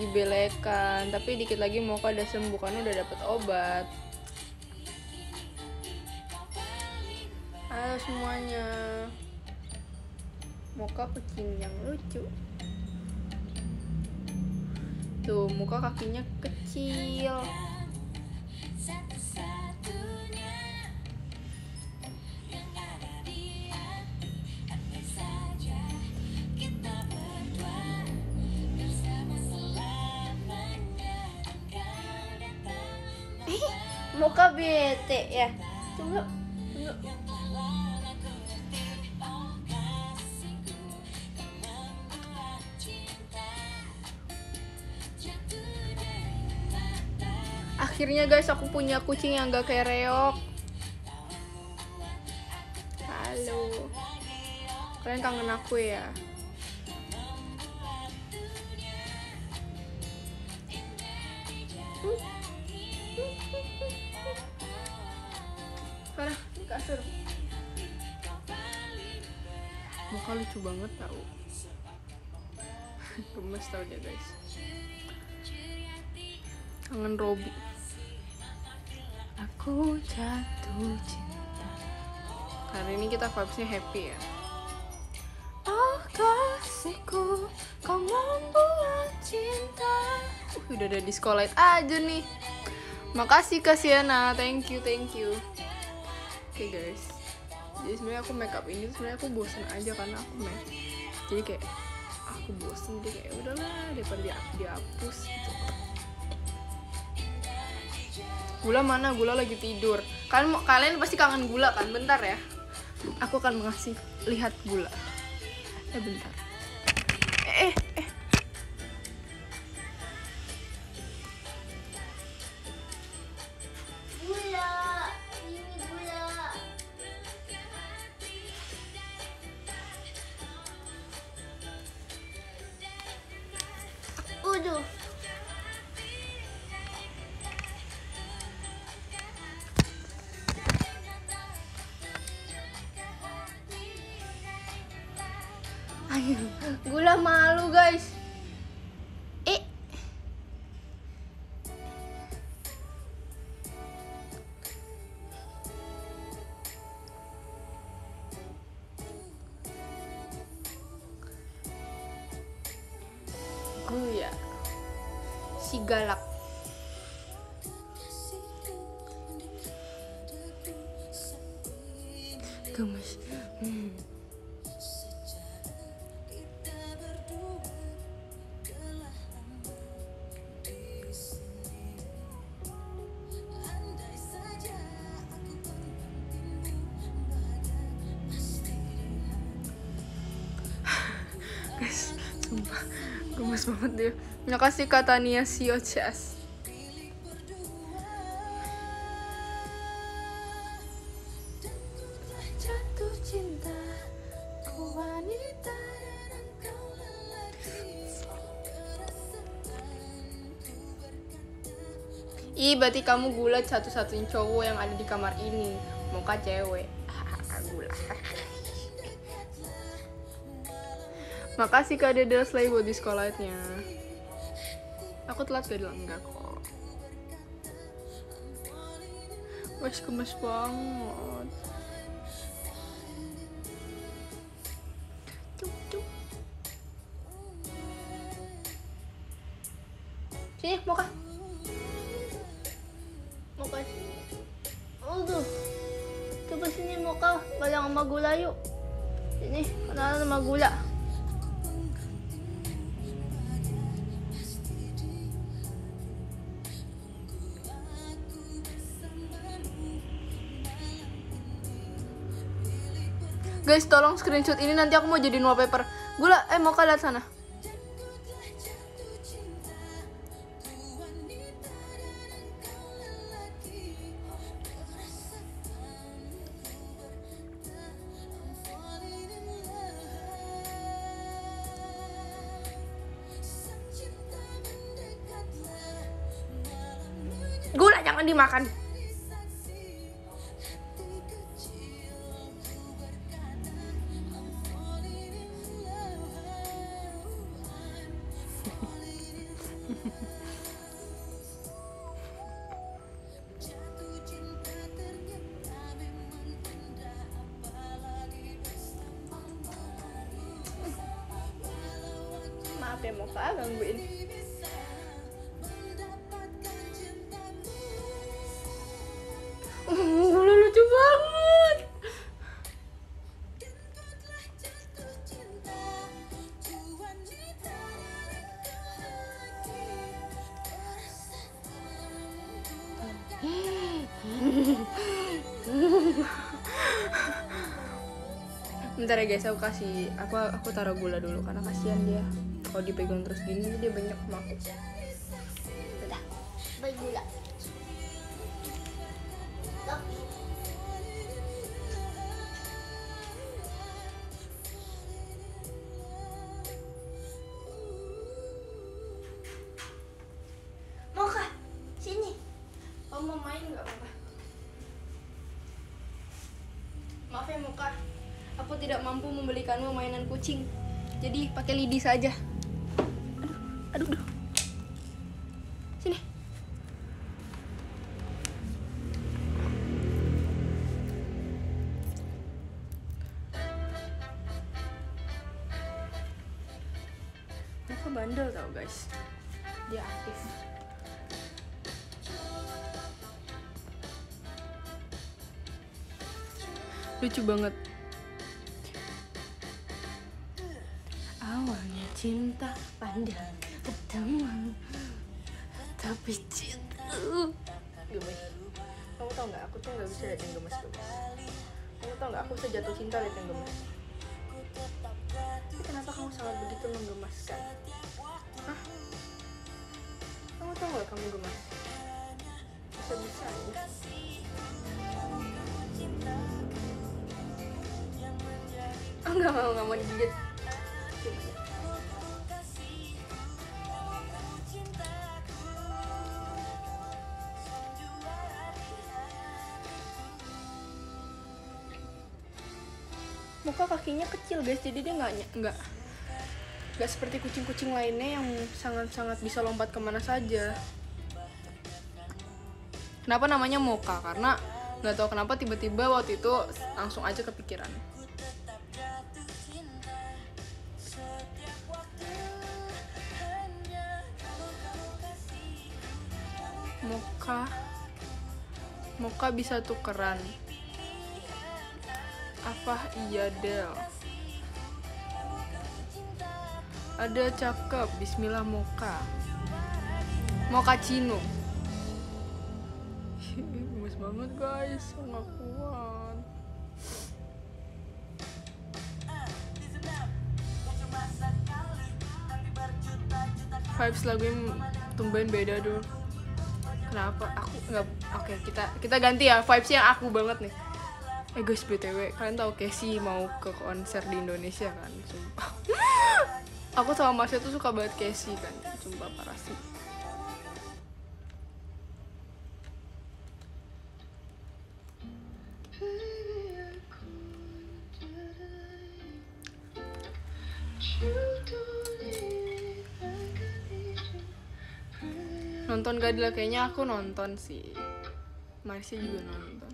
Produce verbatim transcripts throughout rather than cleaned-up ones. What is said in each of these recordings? dibelekan, tapi dikit lagi Mocha udah sembuh karena udah dapet obat. Ayo semuanya, Mocha kucing yang lucu. Tuh, Mocha kakinya kecil. Mocha bete ya. Tunggu, tunggu. Akhirnya guys, aku punya kucing yang gak kayak reok. Halo, kalian kangen aku ya? Hmm. Karena di kasur Mocha lucu banget tau. Gemes tau dia guys. Kangen Robby. Aku jatuh cinta. Hari ini kita vibesnya happy ya. Oh kasihku, kau membuat cinta. uh, Udah ada disco light aja nih. Makasih Kasiana, thank you, thank you. Oke okay guys, jadi sebenarnya aku makeup ini sebenarnya aku bosen aja karena aku make, jadi kayak aku bosen deh, kayak udahlah daripada dia dihapus gitu. Gula mana? Gula lagi tidur. Kalian kalian pasti kangen Gula kan? Bentar ya, aku akan ngasih lihat Gula. Eh bentar. Eh. eh. Udah. Ayo, Gula malu guys. Eh. Guya si galak. Gemes. Hmm. Guys, sumpah gemes banget dia. Makasih katanya si O C S. Ih, berarti kamu Gula satu-satunya cowok yang ada di kamar ini. Mocha cewek. Gula. Makasih Kak Adel selain buat di sekolahnya. Aku telat gak dulu? Enggak kok. Wes gemes banget. Cuk cuk. Sini, Mocha. Mocha sini. Aduh. Coba sini Mocha, bareng sama Gula yuk. Sini, kenalan sama Gula. Guys, tolong screenshot ini, nanti aku mau jadiin wallpaper. Gula, eh Mocha lihat sana. Gula jangan dimakan. Maaf ya Mova, gangguin. Lu lucu banget. Bentar ya guys, aku kasih aku aku taruh gula dulu karena kasihan dia kalau dipegang terus gini, dia banyak makan. Udah, bagi gula. Moka, sini. Om mau main nggak, Moka? Maaf ya Moka, aku tidak mampu membelikanmu mainan kucing. Jadi pakai lidi saja. Aduh, aduh, sini. Mereka bandel tau guys, dia aktif. Lucu banget. Awalnya cinta pandang ketemu, tapi cinta gemes. Kamu tau nggak, aku tuh nggak bisa lihat yang gemes-gemes. Kamu tau nggak, aku sejatuh cinta lihat yang gemes. Tapi kenapa kamu sangat begitu menggemaskan? Hah? Kamu tau nggak kamu gemas? Bisa-bisa ya? Oh, nggak mau, nggak mau digigit. Muka kakinya kecil guys, jadi dia nggak nggak nggak seperti kucing-kucing lainnya yang sangat-sangat bisa lompat kemana saja. Kenapa namanya Moka? Karena nggak tahu kenapa tiba-tiba waktu itu langsung aja kepikiran. Moka, Moka bisa tukeran. Apa iya Del? Ada cakep, bismillah Moka. Moka Cino. Gemes banget guys, nggak kuat. Vibes lagunya tumben beda dulu. Kenapa? Aku nggak. Oke, kita kita ganti ya vibesnya aku banget nih. Eh guys, B T W, kalian tau Casey mau ke konser di Indonesia kan? Sumpah. Aku sama Marsha tuh suka banget Casey kan? Sumpah parah sih. Nonton gak Adel? Kayaknya aku nonton sih. Marsha juga nonton.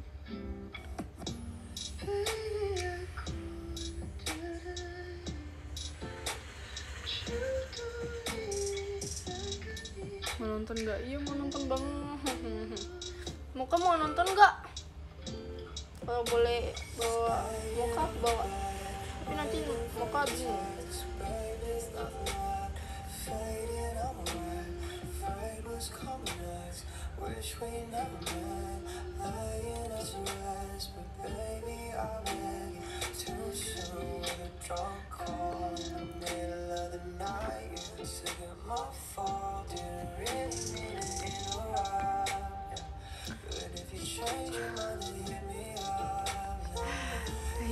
Mau nonton nggak? Iya mau nonton bang. Moka mau nonton nggak? Kalau boleh bawa Moka bawa, tapi nanti Moka habis.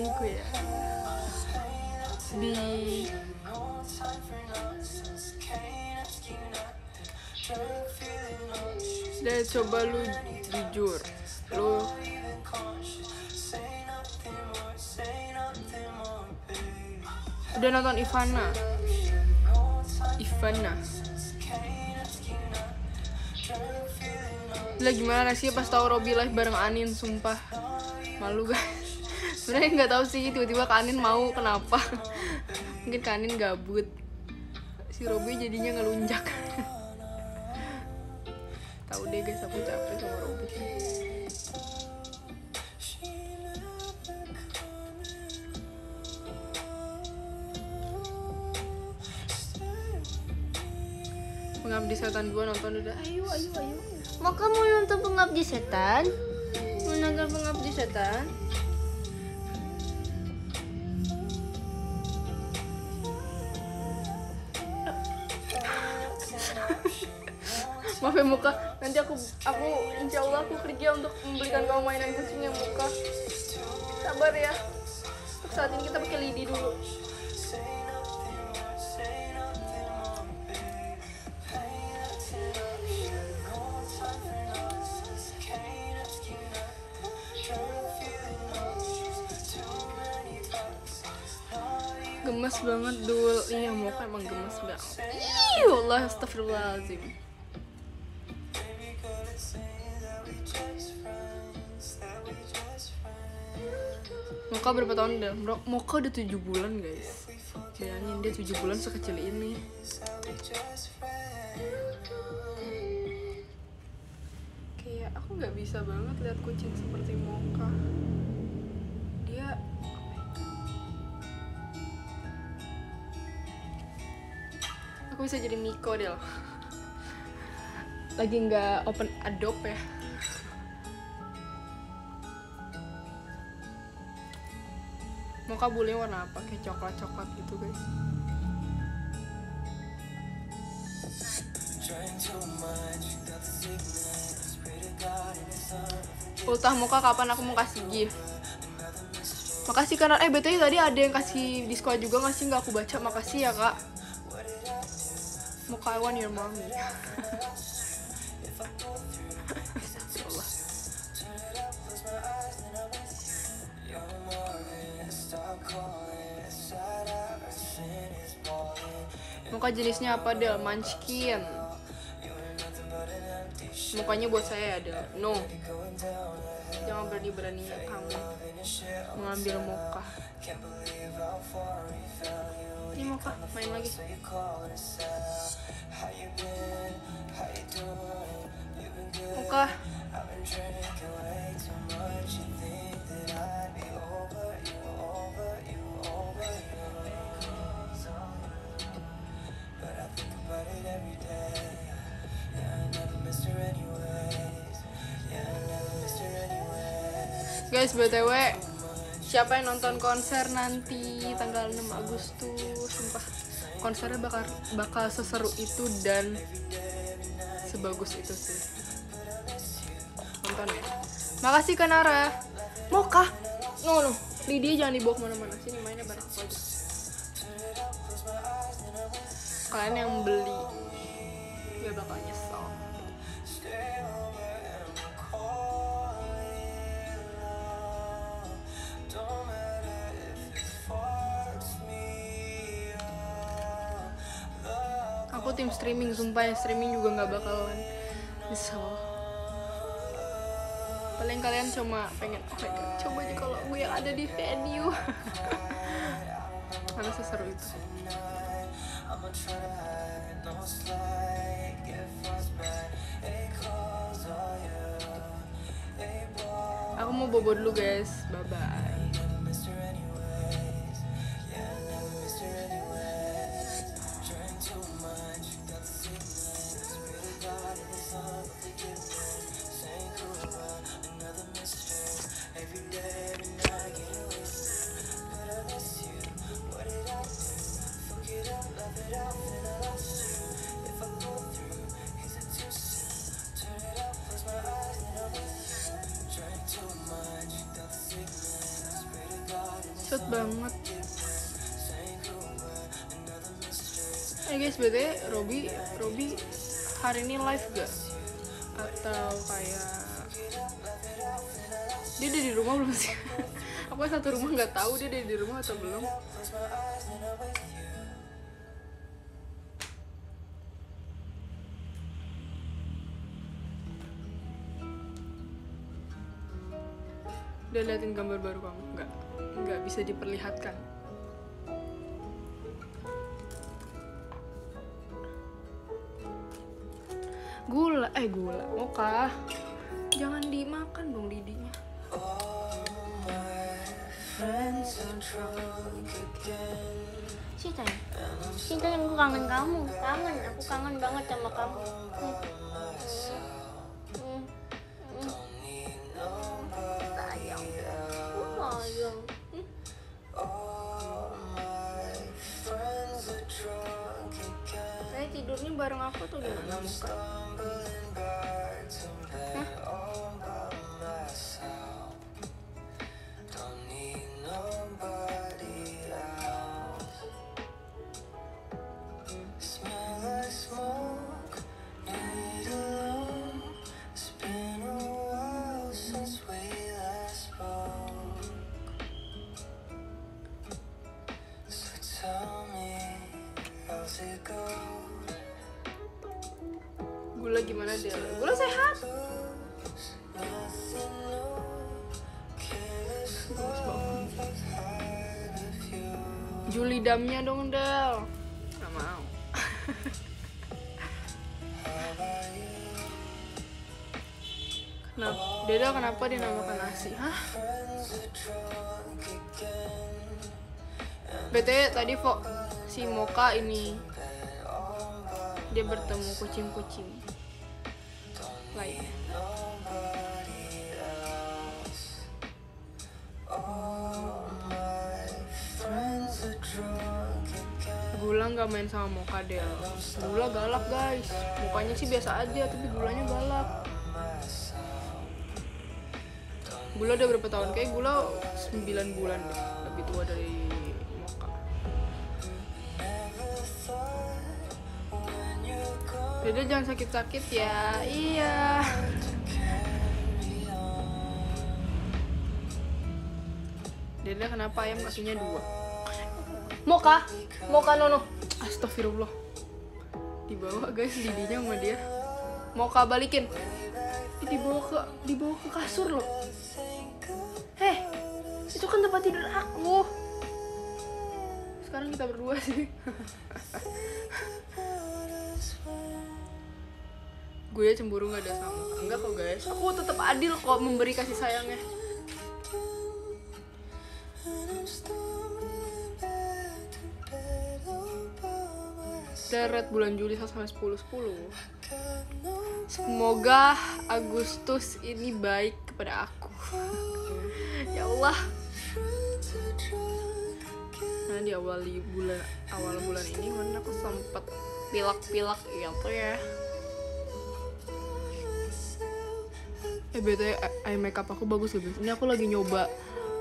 Aku ya di deh, coba lu jujur lu udah nonton Ivana Ivana Gila gimana reaksinya pas tau Robby live bareng Anin, sumpah malu guys. Sebenarnya nggak tahu sih tiba-tiba Kak Anin mau kenapa. Mungkin Kak Anin gabut, si Robby jadinya ngelunjak. Tahu deh guys, aku capek sama Robby. Pengabdi Setan dua nonton udah. Ayo ayo ayo. Mau kamu nonton Pengabdi Setan? Mau nonton Pengabdi Setan? Maaf ya Muka, nanti aku aku insya Allah aku kerja untuk membelikan kamu mainan kucing ya Muka. Sabar ya. Untuk saat ini kita pakai lidi dulu. Gemes banget Dul, iya Muka emang gemes banget. Iya Allah, astagfirullahaladzim. Muka berapa tahun udah? Muka udah tujuh bulan guys. Bayangin dia tujuh bulan sekecil ini. Kayak aku gak bisa banget lihat kucing seperti Muka. Dia aku bisa jadi Miko Del. Lagi nggak open Adobe ya. Muka bulunya warna apa? Kayak coklat-coklat gitu guys. Ultah Muka kapan aku mau kasih gift? Makasih karena eh betulnya tadi ada yang kasih diskon juga nggak sih, nggak aku baca, makasih ya Kak. Muka I want your mommy. Muka jenisnya apa Del? Munchkin. Mukanya buat saya Del. No. Jangan berani-berani kamu mengambil Muka. Ini Muka main lagi. Muka. Guys, B T W siapa yang nonton konser nanti tanggal enam Agustus, sumpah konsernya bakal bakal seseru itu dan sebagus itu sih. Nonton ya. Makasih Kanara. Muka. No, no. Lydia jangan dibawa kemana-mana, sini mainnya bareng aku aja. Kalian yang beli ya bakal nyesel. Aku tim streaming, sumpah ya streaming juga nggak bakalan nyesel. Paling kalian cuma pengen oh my God, coba aja kalau gue yang ada di venue. Karena seseru itu. Aku mau bobo dulu guys, bye bye. Cepet banget. Eh guys, btw Robby, Robby hari ini live gak? Atau kayak dia udah di rumah belum sih? Apa satu rumah nggak tahu dia udah di rumah atau belum? udah liatin gambar baru kamu, nggak nggak bisa diperlihatkan. Gula, eh gula, moka, jangan dimakan dong lidinya. Cinta, cinta yang aku kangen kamu, kangen, aku kangen banget sama kamu. Tidurnya bareng aku tuh gimana muka? Hah? Gula gimana Del? Gula sehat. Juli damnya dong Del. Gak mau. Kenapa? Del kenapa dinamakan Asi? Hah? B T W tadi Fok si Moka ini dia bertemu kucing-kucing. Like. Gula nggak main sama Moka Del. Gula galak guys. Mukanya sih biasa aja, tapi gulanya galak. Gula udah berapa tahun? Kayak Gula sembilan bulan deh. Lebih tua dari Moka. Beda jangan sakit-sakit ya. Iya. Dede kenapa ayam kakinya dua? Moka, Moka Nono. Astagfirullah. Dibawa guys lidinya sama dia. Moka balikin. Dibawa ke dibawa ke kasur loh. Heh. Itu kan tempat tidur aku. Sekarang kita berdua sih. Gue cemburu gak ada sama, enggak kok guys, aku tetap adil kok memberi kasih sayangnya. Deret bulan Juli satu sampai sepuluh. Semoga Agustus ini baik kepada aku. Ya Allah. Nah di awal bulan awal bulan ini mana aku sempet pilak-pilak gitu ya. Eh B T W eye makeup aku bagus ya guys. Ini aku lagi nyoba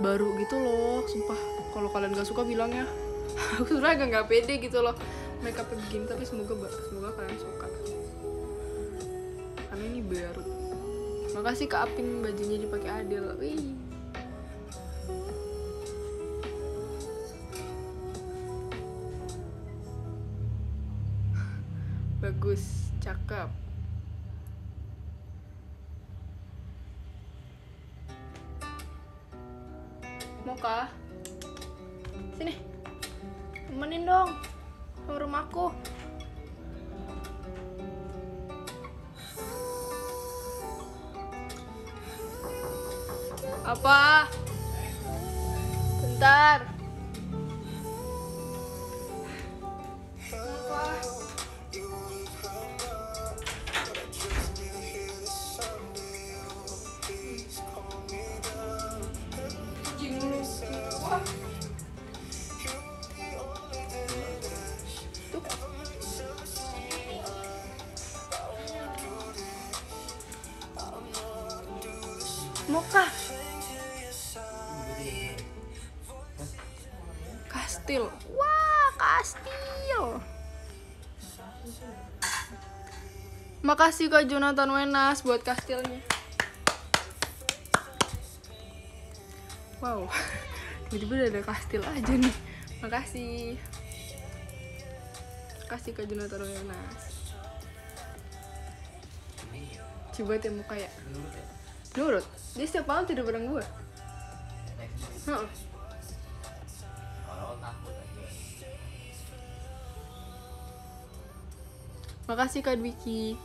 baru gitu loh. Sumpah kalau kalian gak suka bilang ya. Aku sebenernya agak gak pede gitu loh makeupnya begini, tapi semoga semoga kalian suka karena ini baru. Makasih Kak Apin bajunya dipakai Adel. Wih. Bagus, cakep. Moka, sini, temenin dong ke rumahku. Apa? Bentar. Moka kastil, wah kastil. Makasih Kak Jonathan Wenas buat kastilnya. Wow, tiba-tiba ada kastil aja nih. Makasih, makasih Kak Jonathan Wenas. Coba temu kayak. Nurut, dia setiap malam tidur bareng gue. Heeh. Makasih Kak Dwiki.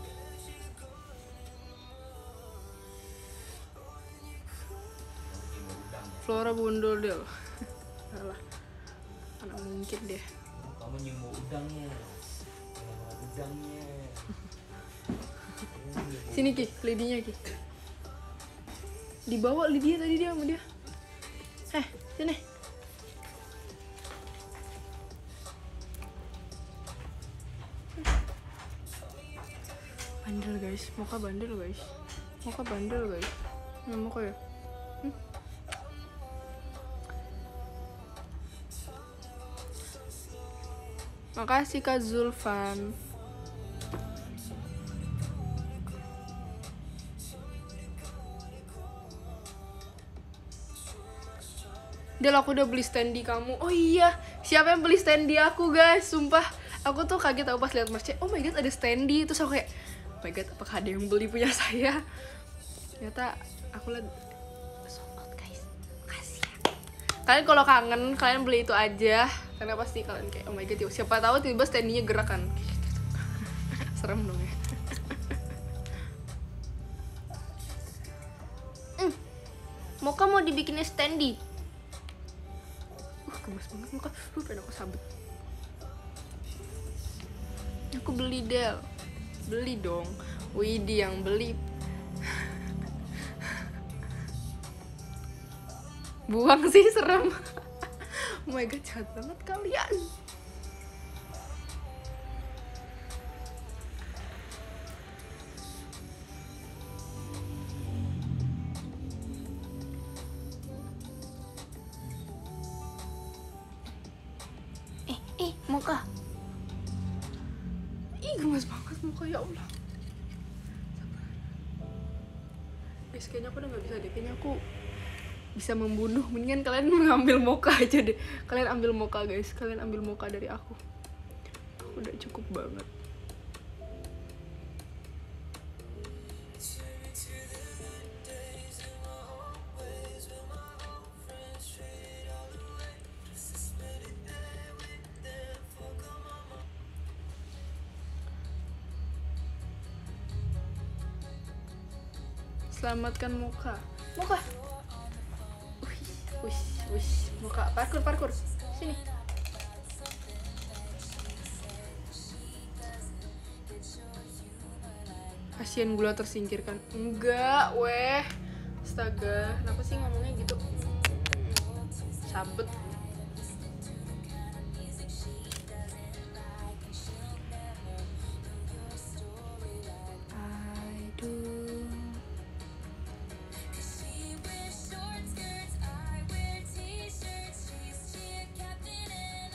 Flora bundul deh. Salah. Mana mungkin deh. Kamu nyembuh udangnya. Udangnya. Sini Ki, lidinya Ki. Dibawa lidinya tadi dia sama dia. Eh, sini. Bandel guys, Mocha bandel guys, Mocha bandel guys, nggak mau ya? Hmm? Makasih Kak Zulfan. Del, aku udah beli standee kamu. Oh iya, siapa yang beli standee aku guys? Sumpah, aku tuh kaget aku pas lihat merch. Oh my god, ada standee. Terus aku kayak, oh my god, apakah ada yang beli punya saya? Ternyata aku lihat sold out guys. Makasih ya. Kalian kalau kangen, kalian beli itu aja. Karena pasti kalian kayak, oh my god, siapa tahu tiba-tiba standinya gerak kan. Serem dong ya. mm. Mocha mau dibikinnya standee. Uh, gemes banget Mocha. Uh, pengen aku sabet. Aku beli Del. Beli dong, Widi yang beli. Buang sih, serem. Oh my god, jahat banget kalian. Eh, eh, Mocha. Ih, gemes banget Mocha, ya Allah. Guys, kayaknya aku udah gak bisa deh, kayaknya aku bisa membunuh. Mendingan kalian mengambil Mocha aja deh. Kalian ambil Mocha guys, kalian ambil Mocha dari aku. Aku udah cukup banget. Selamatkan Mocha. Mocha. Wih, wih, wih, Mocha. Parkur, parkur. Sini. Kasian gula tersingkirkan. Enggak, weh. Astaga, kenapa sih ngomongnya gitu? Sabet.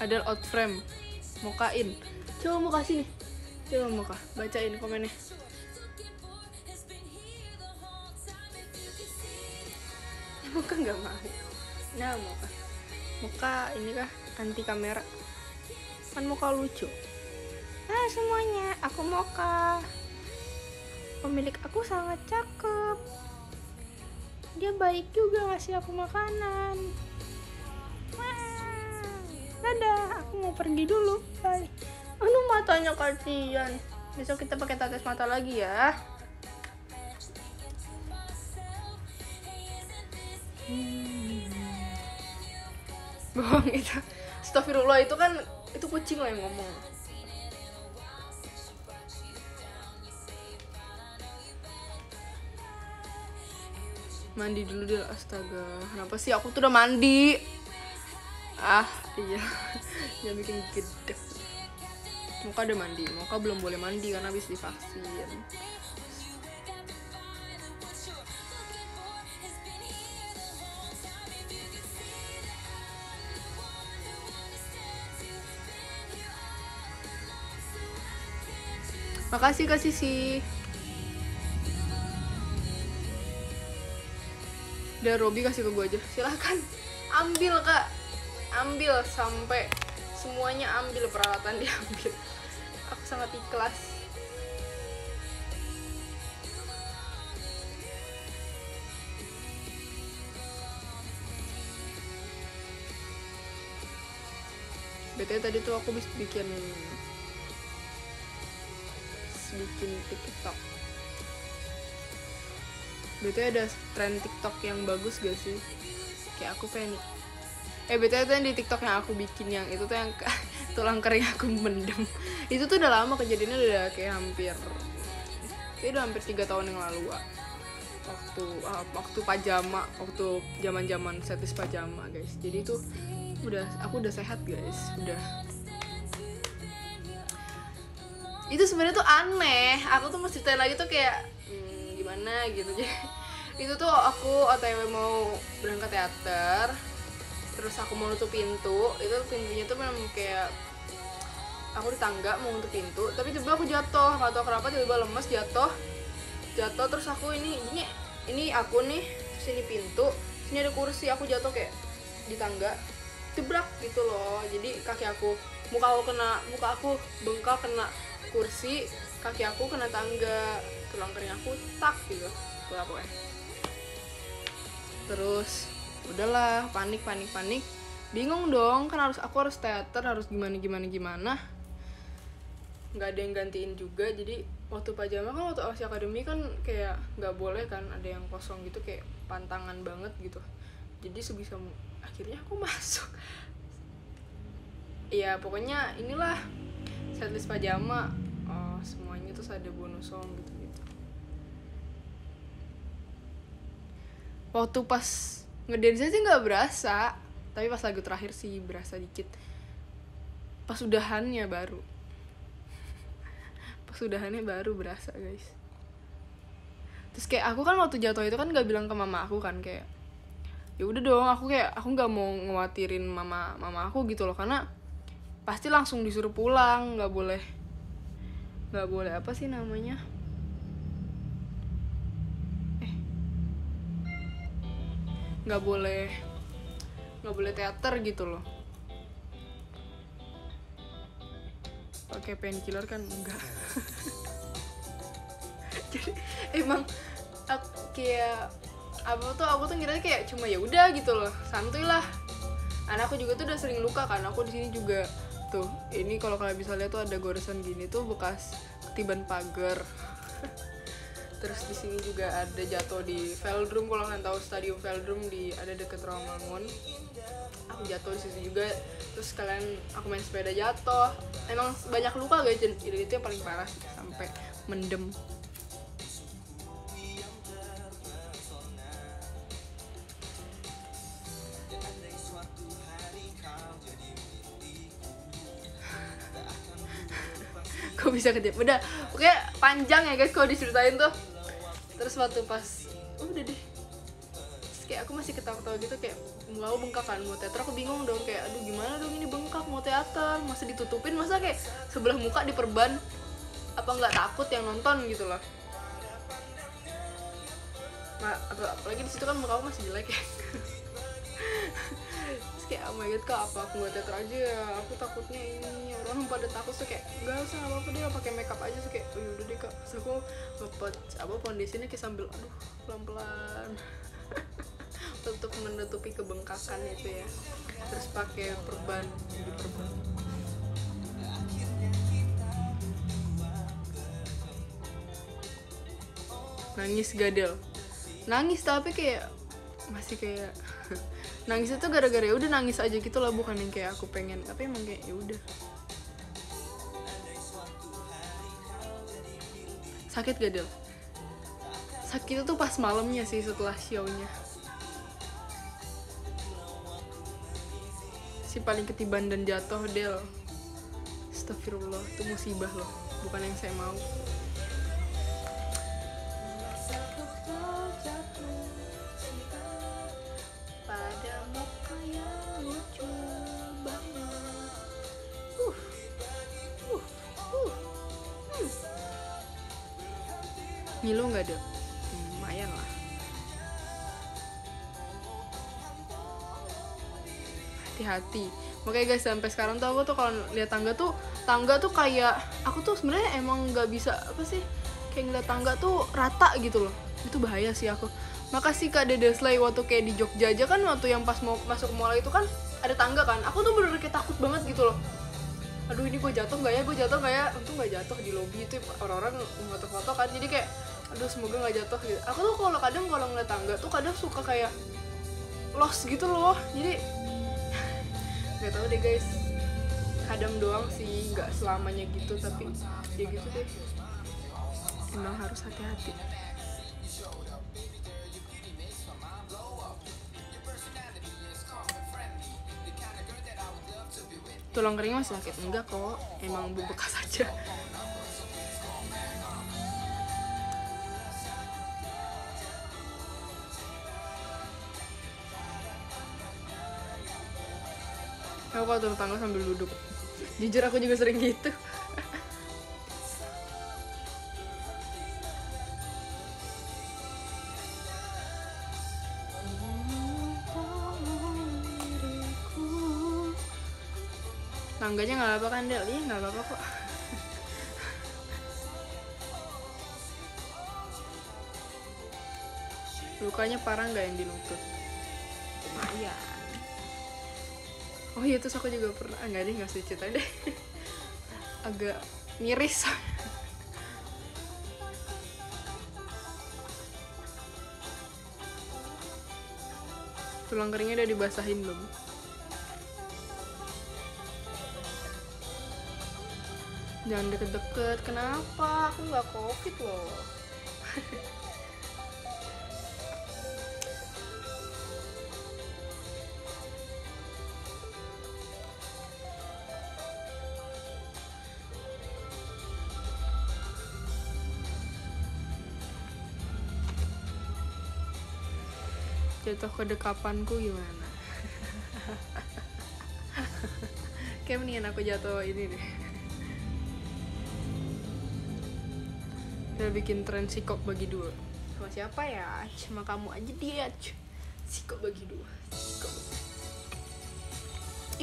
Adel out frame, Mochain. Coba Mocha sini, coba Mocha bacain komennya. Mocha nggak mau. Nah Mocha, Mocha ini kah anti kamera? Kan Mocha lucu. Nah semuanya, aku Mocha. Pemilik aku sangat cakep. Dia baik juga ngasih aku makanan. Dadah, aku mau pergi dulu. Bye. Aduh, matanya kasihan. Besok kita pakai tetes mata lagi ya. Hmm. Bohong itu. Astagfirullah, itu kan itu kucing lah yang ngomong. Mandi dulu deh, astaga. Kenapa sih aku tuh udah mandi? Ah iya, jangan bikin gede. Mocha udah mandi, Mocha belum boleh mandi karena habis divaksin. Makasih Kak Sisi. Udah Robi kasih ke gue aja, silakan ambil Kak. Ambil sampai semuanya, ambil peralatan diambil. Aku sangat ikhlas. B T W tadi tuh aku bisa bikin bikin TikTok. B T W ada tren TikTok yang bagus gak sih? Kayak aku pengen eh B T W tuh yang di TikTok yang aku bikin yang itu tuh yang tulang kering aku mendem. Itu tuh udah lama kejadiannya, udah kayak hampir kayak udah hampir tiga tahun yang lalu. Waktu uh, waktu pajama, waktu zaman-zaman setis pajama, guys. Jadi tuh udah aku udah sehat, guys. Udah. Itu sebenarnya tuh aneh. Aku tuh mau ceritain lagi tuh kayak hmm, gimana gitu. Jadi itu tuh aku O T W mau berangkat teater. Terus aku mau nutup pintu, itu pintunya tuh memang kayak aku di tangga mau nutup pintu, tapi tiba-tiba aku jatuh, nggak tahu kenapa tiba-tiba lemes jatuh, jatuh terus aku ini ini ini aku nih, terus ini pintu, sini ada kursi, aku jatuh kayak di tangga, jebrak gitu loh, jadi kaki aku, muka aku kena, muka aku bengkak kena kursi, kaki aku kena tangga, tulang kering aku tak gitu, tuh aku ya. Terus udahlah panik panik panik bingung dong kan, harus aku harus teater, harus gimana gimana gimana nggak ada yang gantiin juga. Jadi waktu pajama kan, waktu O S Akademi kan kayak nggak boleh kan ada yang kosong gitu, kayak pantangan banget gitu. Jadi sebisa akhirnya aku masuk ya, pokoknya inilah setlist pajama. Oh, semuanya terus ada bonus song gitu gitu. Waktu pas ngedance sih nggak berasa, tapi pas lagu terakhir sih berasa dikit. Pas udahannya baru, pas udahannya baru berasa, guys. Terus kayak aku kan waktu jatuh itu kan nggak bilang ke mama aku kan, kayak ya udah dong, aku kayak aku nggak mau ngewatirin mama mama aku gitu loh, karena pasti langsung disuruh pulang, nggak boleh nggak boleh apa sih namanya. Nggak boleh nggak boleh teater gitu loh, pakai painkiller kan enggak. Jadi emang aku, kayak apa tuh, aku tuh ngira kayak cuma ya udah gitu loh, santuy lah. Anakku juga tuh udah sering luka kan, aku di sini juga tuh, ini kalau kalian bisa lihat tuh ada goresan gini tuh bekas ketiban pagar. Terus di sini juga ada jatuh di Veldrum, kalau nggak tahu stadion Veldrum di ada deket Rawamangun. Aku jatuh di situ juga. Terus kalian aku main sepeda jatuh. Emang banyak luka guys, jadi itu yang paling parah sampai mendem. Kok bisa kejap? Udah, oke panjang ya guys kalau diceritain tuh. Terus waktu pas oh, udah deh, terus kayak aku masih ketawa-ketawa gitu, kayak mau bengkak kan, mau teater, aku bingung dong kayak aduh gimana dong ini bengkak, mau teater masa ditutupin, masa kayak sebelah muka diperban, apa nggak takut yang nonton gitu loh. Nah, apalagi di situ kan muka aku masih jelek ya. Terus kayak oh my god kak, apa aku nggak teater aja ya, aku takutnya ini orang pada takut tuh, kayak nggak usah nggak apa-apa deh, pakai makeup aja tuh, kayak udah deh kak. Terus aku ngepot apa kondisinya kayak sambil aduh pelan-pelan untuk menutupi kebengkakan itu ya. Terus pakai perban, jadi perban. Nangis gadel, nangis tapi kayak masih kayak nangis itu gara-gara ya udah nangis aja gitu lah, bukan yang kayak aku pengen, tapi emang kayak ya udah. Sakit gak Del? Sakit itu pas malamnya sih, setelah show-nya. Si paling ketiban dan jatuh Del. Astagfirullah, itu musibah loh, bukan yang saya mau. Ngilu nggak ada? Hmm, lumayan lah. Hati-hati. Makanya guys, sampai sekarang tuh aku tuh kalau lihat tangga tuh, tangga tuh kayak aku tuh sebenarnya emang nggak bisa apa sih, kayak ngeliat tangga tuh rata gitu loh. Itu bahaya sih aku. Makasih Kak Dede Slay, waktu kayak di Jogja aja kan, waktu yang pas mau masuk mall itu kan ada tangga kan, aku tuh bener-bener kayak takut banget gitu loh. Aduh ini gue jatuh nggak ya, gue jatuh nggak ya, untung nggak jatuh. Di lobi itu orang-orang ngotok-ngotok kan, jadi kayak aduh semoga nggak jatuh gitu. Aku tuh kalau kadang kalau ngeliat tangga tuh kadang suka kayak lost gitu loh, jadi nggak tahu deh guys, kadang doang sih, nggak selamanya gitu, tapi ya gitu deh, emang harus hati-hati. Tulang kering masih sakit? Enggak kok, emang bekas aja. Aku kalau turun tangga sambil duduk, jujur aku juga sering gitu. Tangganya nggak apa-apa kan Del? Iya nggak apa-apa kok. Lukanya parah nggak yang di lutut? Lumayan. Oh iya terus aku juga pernah, ah, nggak deh nggak usah ceritain deh. Agak miris. Tulang keringnya udah dibasahin belum? Jangan deket-deket, kenapa? Aku nggak covid loh. Jatuh ke dekapanku gimana? Kayak mendingan aku jatuh ini deh. Kita bikin tren sikok bagi dua. Sama siapa ya? Cuma kamu aja dia. Sikok bagi dua. Sikok.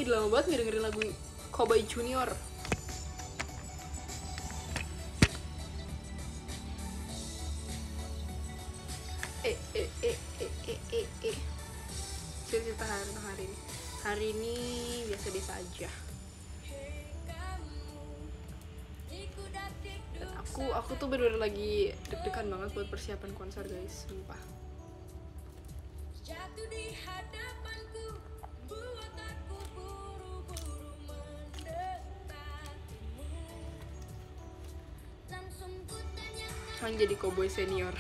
Ih, lama banget nggak dengerin lagu Kobai Junior. Eh eh eh eh eh eh eh. Cerita hari hari ini. Hari ini biasa-biasa aja. aku aku tuh bener-bener lagi deg-degan banget buat persiapan konser guys, sumpah. Jatuh di hadapanku, buat aku buru-buru mendekatimu. Langsung ku tanyakan. Kan jadi cowboy senior.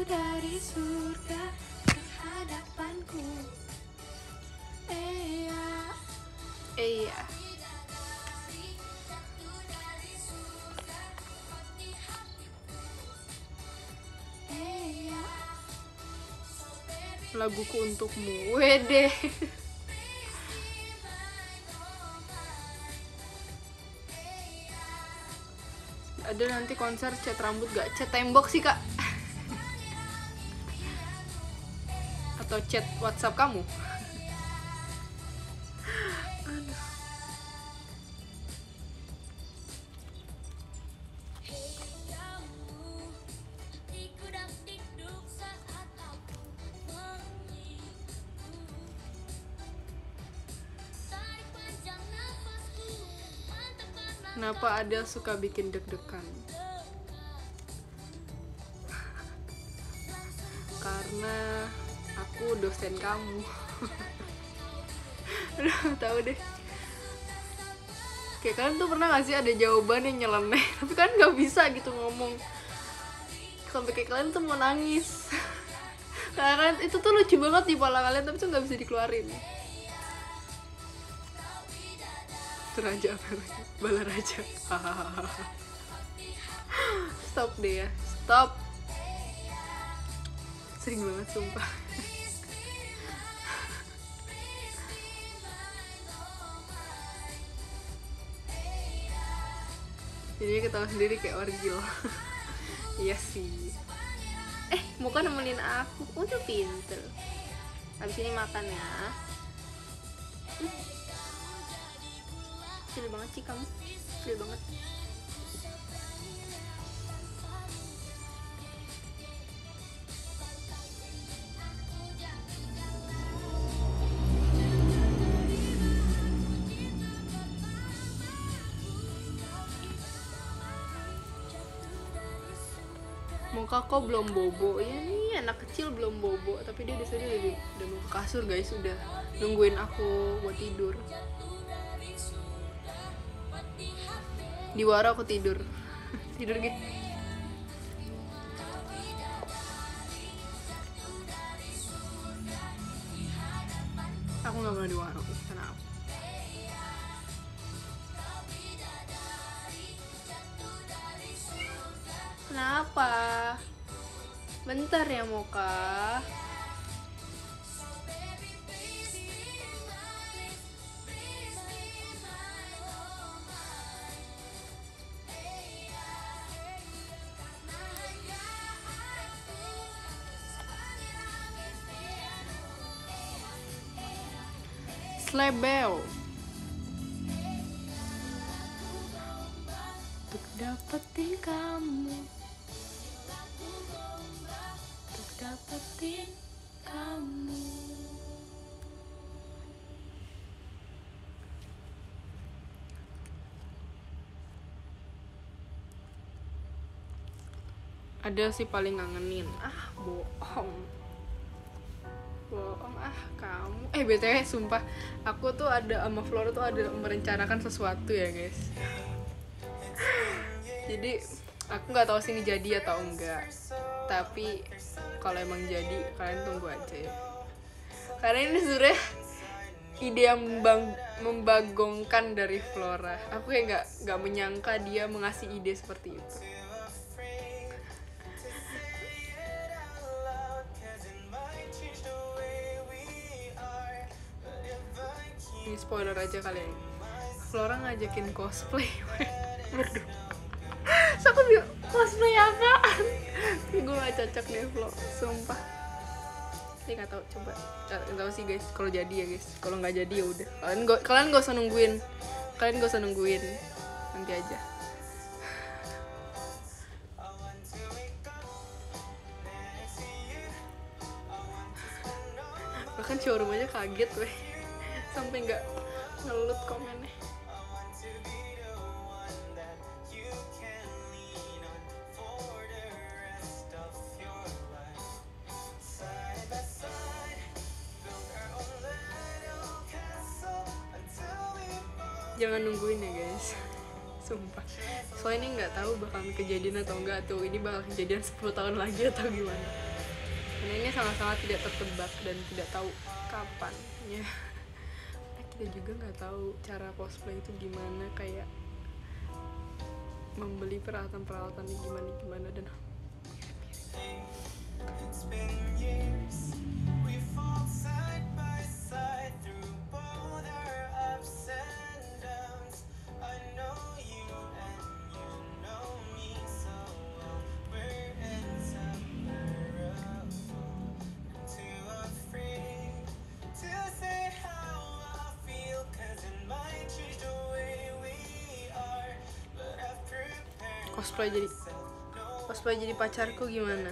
Dari surga ke hadapanku. Eya, eya. Laguku untukmu, wede. Ada nanti konser cat rambut gak? Cat tembok sih kak. Atau chat WhatsApp kamu. Aduh. Kenapa Adel suka bikin deg-degan? Karena aku dosen kamu. Aduh, tahu deh. Kayak kalian tuh pernah gak sih ada jawaban yang nyeleneh tapi kan nggak bisa gitu ngomong sampai kayak kalian tuh mau nangis karena itu tuh lucu banget di kepala kalian tapi tuh nggak bisa dikeluarin. Raja bala raja. Stop deh ya, stop. Sering banget sumpah. Jadi ketawa sendiri kayak orgil. Iya sih. Eh, mau kan nemenin aku? Udah pinter. Habis ini makan ya. Kecil banget sih kamu. Kaya banget. Muka kok belum bobo ya nih, anak kecil belum bobo tapi dia disini udah, udah mau ke kasur guys, udah nungguin aku buat tidur. Di wara aku tidur tidur gitu. Aku nggak pernah di wara karena aku kenapa? Bentar ya Moka. Slebel. Untuk dapetin kamu. Dapetin kamu. Ada sih paling ngangenin. Ah, bohong. Bohong ah kamu. Eh, B T W sumpah, aku tuh ada sama Flora tuh ada merencanakan sesuatu ya, guys. Jadi, aku nggak tahu sih ini jadi atau enggak. Tapi kalau emang jadi, kalian tunggu aja ya. Karena ini sebenernya ide yang membang membagongkan dari Flora. Aku kayak gak, gak menyangka dia mengasih ide seperti itu. Ini spoiler aja kalian. Flora ngajakin cosplay. Waduh. So, aku bilang, cosplay apaan? Gue gak cocok deh vlog, sumpah. Ini gak tau, coba gak tau sih guys, kalau jadi ya guys. Kalau gak jadi ya udah. Kalian, kalian gak usah nungguin. Kalian gak usah nungguin. Nanti aja. Bahkan showroom aja kaget weh. Sampai gak ngelut komennya. Jangan nungguin ya guys, sumpah. Soalnya ini nggak tahu bakal kejadian atau enggak tuh. Ini bakal kejadian sepuluh tahun lagi atau gimana. Karena ini sama-sama tidak tertebak dan tidak tahu kapan. Ya. Kita juga nggak tahu cara cosplay itu gimana, kayak membeli peralatan-peralatan gimana gimana dan. Cosplay jadi cosplay jadi pacarku gimana?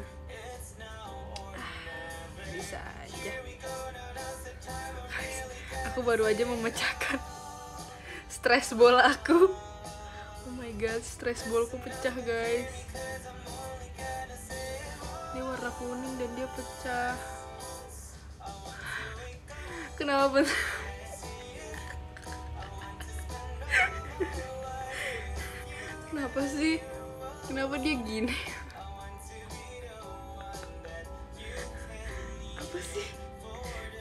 Ah, bisa aja. Aku baru aja memecahkan stress ball aku. Oh my god, stress ballku pecah guys. Ini warna kuning dan dia pecah. Kenapa bener? Kenapa sih? Kenapa dia gini? Apa sih?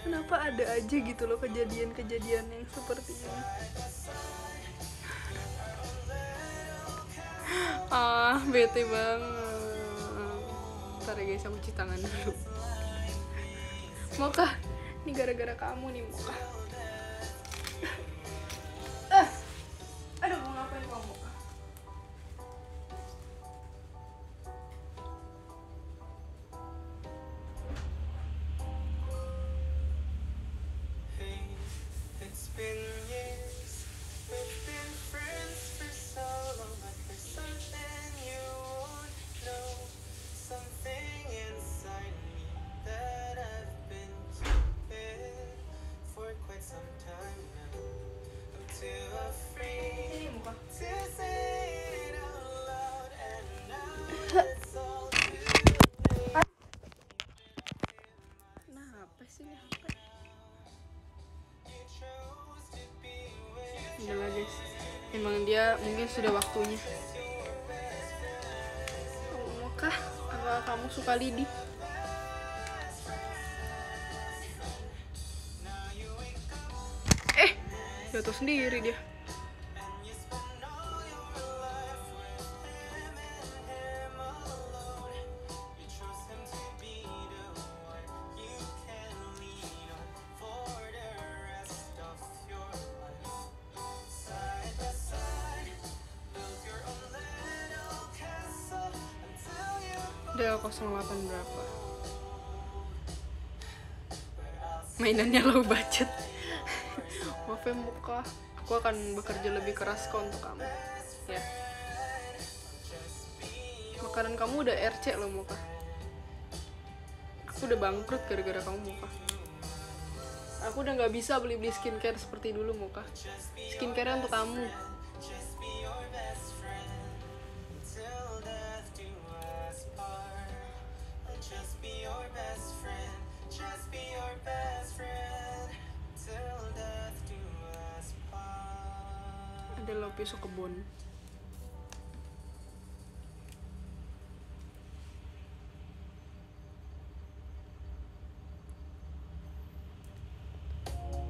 Kenapa ada aja gitu loh kejadian-kejadian yang seperti ini? Ah, bete banget. Ntar ya guys, aku cuci tangan dulu. Moka, ini gara-gara kamu nih Moka. Ah, aduh, mau ngapain kamu? It's been years, we've been friends for so pastinya hangat. Udah guys, emang dia mungkin sudah waktunya. Kamu mau kah? Apa kamu suka lidi? Eh, jatuh sendiri dia. Adel nol delapan berapa? Mainannya low budget. Maaf ya muka, aku akan bekerja lebih keras kok untuk kamu. Ya. Makanan kamu udah R C loh muka. Aku udah bangkrut gara-gara kamu muka. Aku udah nggak bisa beli-beli skincare seperti dulu muka. Skincare-nya untuk kamu. Adel lo pisau kebun.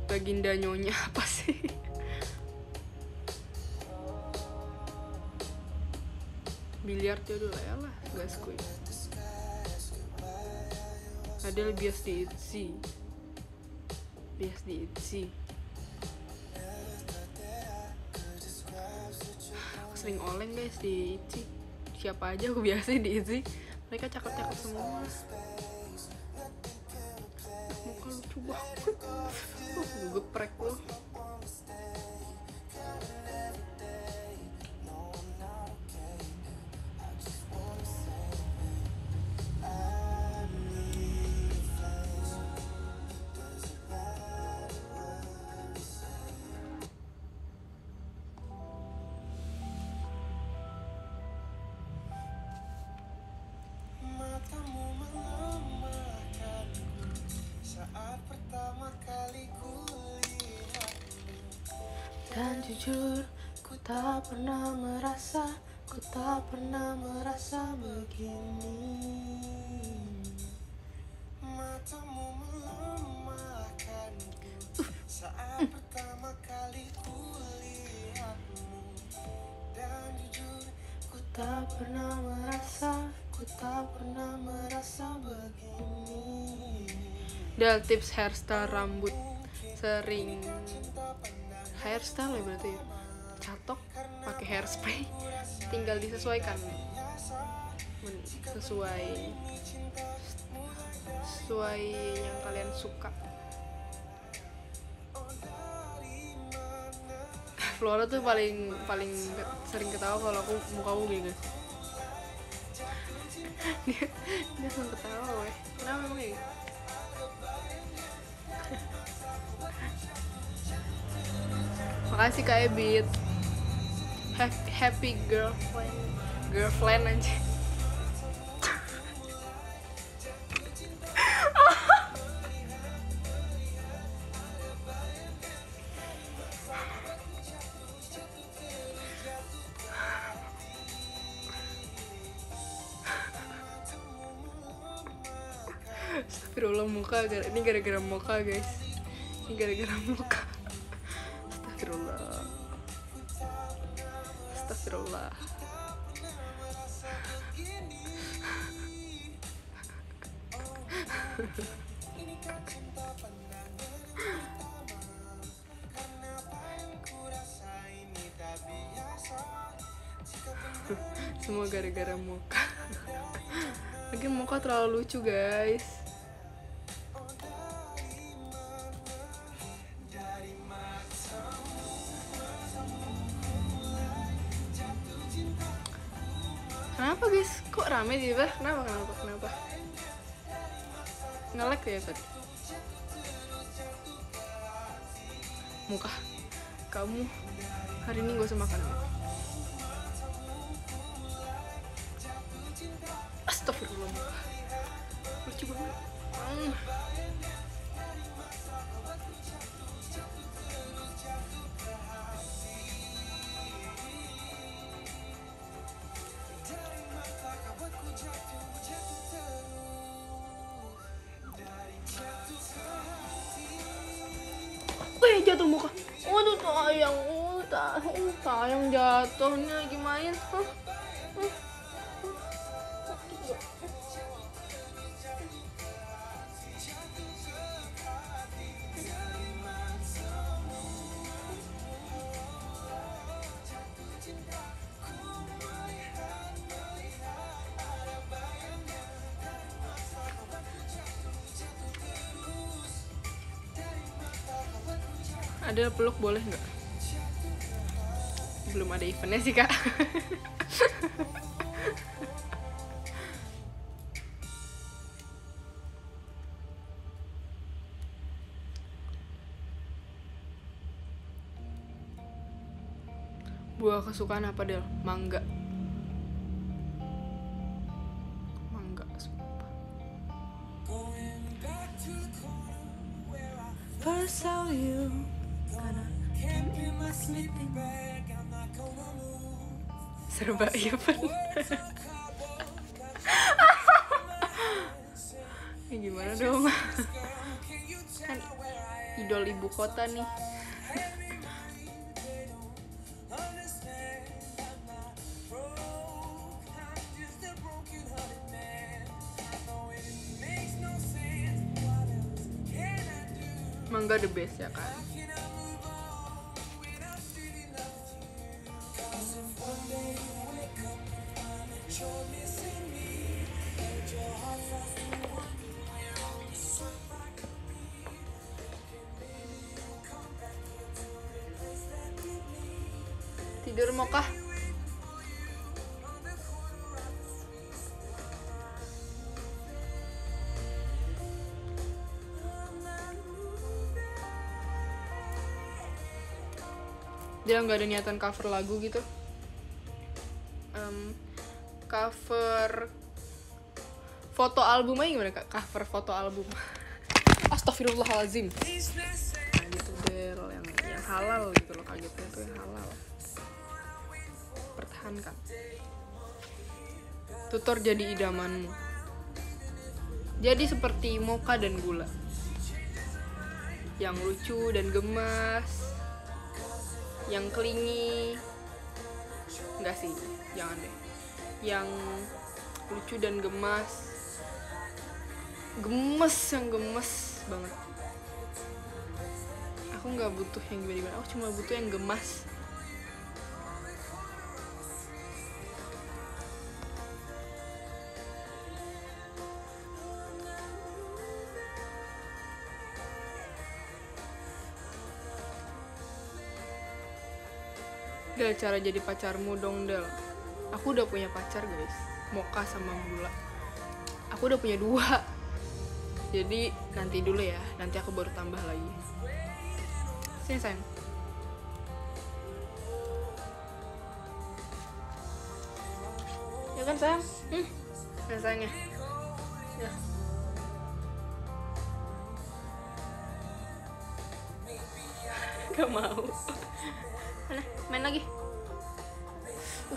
Baginda nyonya apa sih? Biliar dia dulu ya lah, gas kuy. Adel bias di itzi. Bias di itzi. Sering oleng guys di itzi. Siapa aja aku biasanya di itzi. Mereka cakep-cakep semua. Muka lucu banget. Gue geprek loh. Dan jujur, ku tak pernah merasa, ku tak pernah merasa begini. Matamu melemahkanku saat pertama kali ku lihatmu. Dan jujur, ku tak pernah merasa, ku tak pernah merasa begini. Adel tips hairstyle rambut sering. Hairstyle ya berarti ya, catok pakai hairspray, tinggal disesuaikan sesuai sesuai yang kalian suka. Flora tuh paling paling sering ketawa kalau aku mukamu gini guys. dia dia sering ketawa weh, kenapa emang ya? Makasih Kak Ebit. Happy girlfriend. Girlfriend aja. Astagfirullah muka, ini gara-gara muka guys. Ini gara-gara muka. Astagfirullah. Astagfirullah. Semua gara-gara muka. Lagi muka terlalu lucu guys. Kenapa guys? Kok rame sih bah? Kenapa? Kenapa? Kenapa? Nge-lag ya tadi? Muka, kamu hari ini gak usah makan. Astagfirullah muka. Lucu banget. deh jatuh muka. Waduh sayang, uh, sayang jatuhnya gimana? Huh? Huh? Ada peluk boleh nggak? Belum ada eventnya sih kak. Buah kesukaan apa Del? Mangga. Mangga sumpah. First saw you. Serba iya bener. Ini gimana dong? Kan idol ibu kota nih. Mangga the best ya kan? Tidur mau kah? Dia nggak ada niatan cover lagu gitu. Um, cover foto albumnya gimana kak? Cover foto album. Astaghfirullahaladzim. Nah gitu Del, yang, yang halal gitu loh, kagetnya tuh yang halal. Pertahankan. Tutor jadi idamanmu. Jadi seperti mocha dan gula. Yang lucu dan gemas. Yang kelingi. Enggak sih, jangan deh. Yang lucu dan gemas. Gemes, yang gemes banget. Aku nggak butuh yang gimana-gimana, aku cuma butuh yang gemas. Del, cara jadi pacarmu dong Del. Aku udah punya pacar guys, Mocha sama Gula. Aku udah punya dua. Jadi nanti dulu ya, nanti aku baru tambah lagi. Sini sayang. Ya kan sayang? Hmm, ya sayangnya. Ya. Gak mau. Mana? Main lagi. Uh.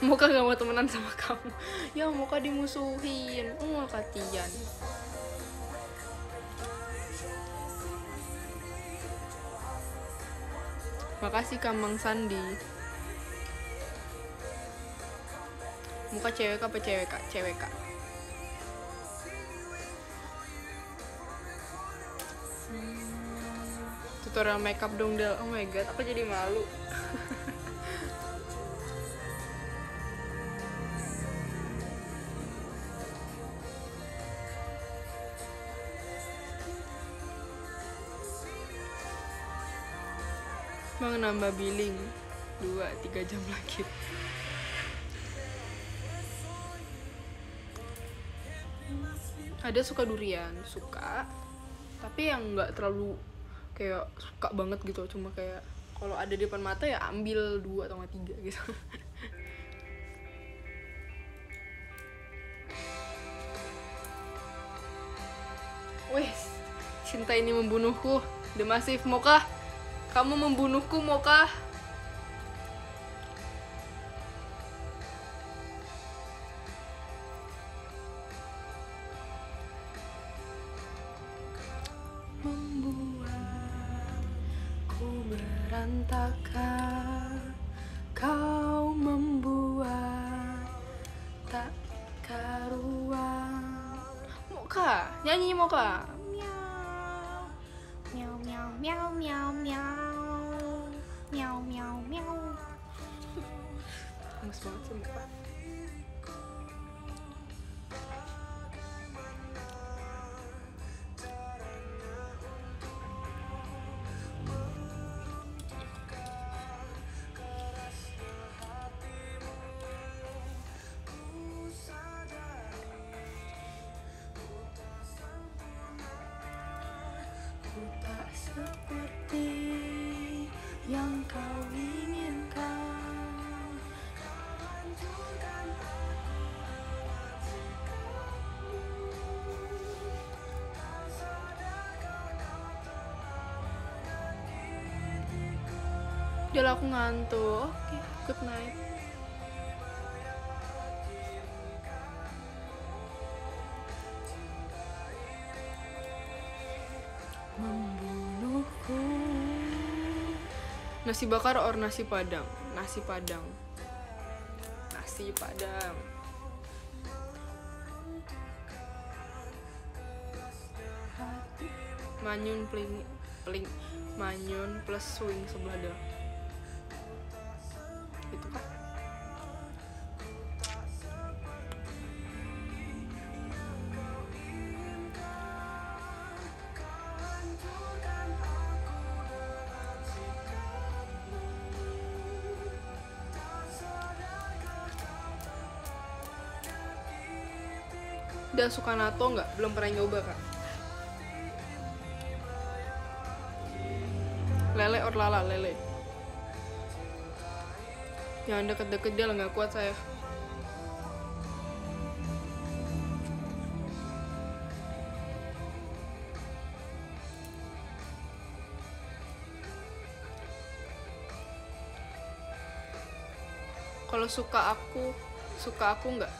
Mocha gak mau temenan sama kamu. Ya Mocha dimusuhin. Oh, kasihan. Makasih Kamang Sandi. Muka cewek apa cewek kak? Cewek kak. Tutorial makeup dong Del. Oh my god, aku jadi malu. Bang nambah billing dua tiga jam lagi. Ada suka durian, suka, tapi yang nggak terlalu kayak suka banget gitu, cuma kayak kalau ada di depan mata ya ambil dua atau nggak tiga gitu. Wes, cinta ini membunuhku, The Massive Mocha, Kamu membunuhku, maukah? Membuatku berantakan, kau membuat tak karuan. Maukah? Nyanyi maukah? Miau miau miau miau miau miau. Bagus banget sih. Seperti yang kau inginkan, hancurkan aku wajibkanmu. Tak sadarkan kau telah menyakitiku. Udah, aku ngantuk. Oke, good night. Nasi bakar or nasi padang? Nasi padang. Nasi padang. Manyun pling pling manyun plus swing sebelah dah. Gitu kan? Udah suka nato nggak? Belum pernah nyoba, Kak. Lele or lala? Lele. Jangan deket-deket dia, nggak kuat saya. Kalau suka aku, suka aku nggak?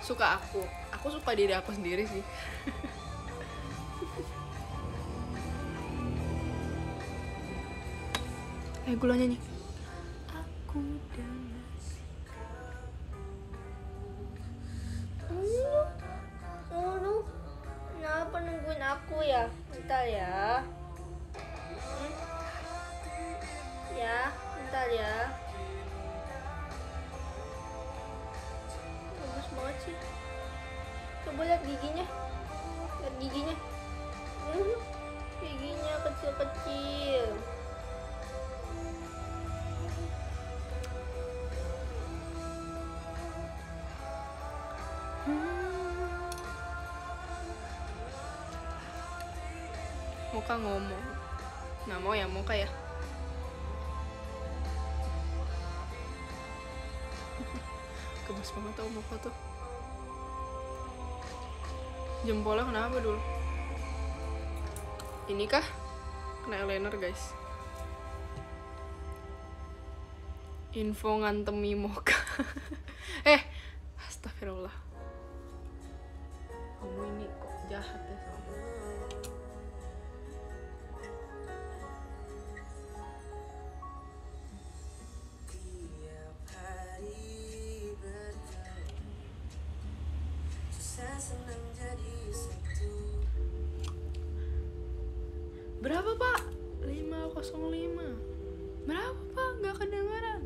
Suka aku. Aku suka diri aku sendiri sih. Eh, gulanya nih. Aku dan Lulu, Lulu, kenapa nungguin aku ya? Bentar ya. Hmm. Ya, bentar ya. Bagus banget sih. Coba lihat giginya, lihat giginya, hmm, giginya kecil-kecil. Hmm. Muka ngomong, nggak mau ya muka ya. Gemes banget tau muka tuh. Jempolnya kenapa dulu? Ini kah? Kena eyeliner, guys. Info ngantemi moka. Eh, astagfirullah. Kamu ini kok jahat ya sama aku. Berapa, Pak? lima nol lima. Berapa, Pak? Nggak kedengaran.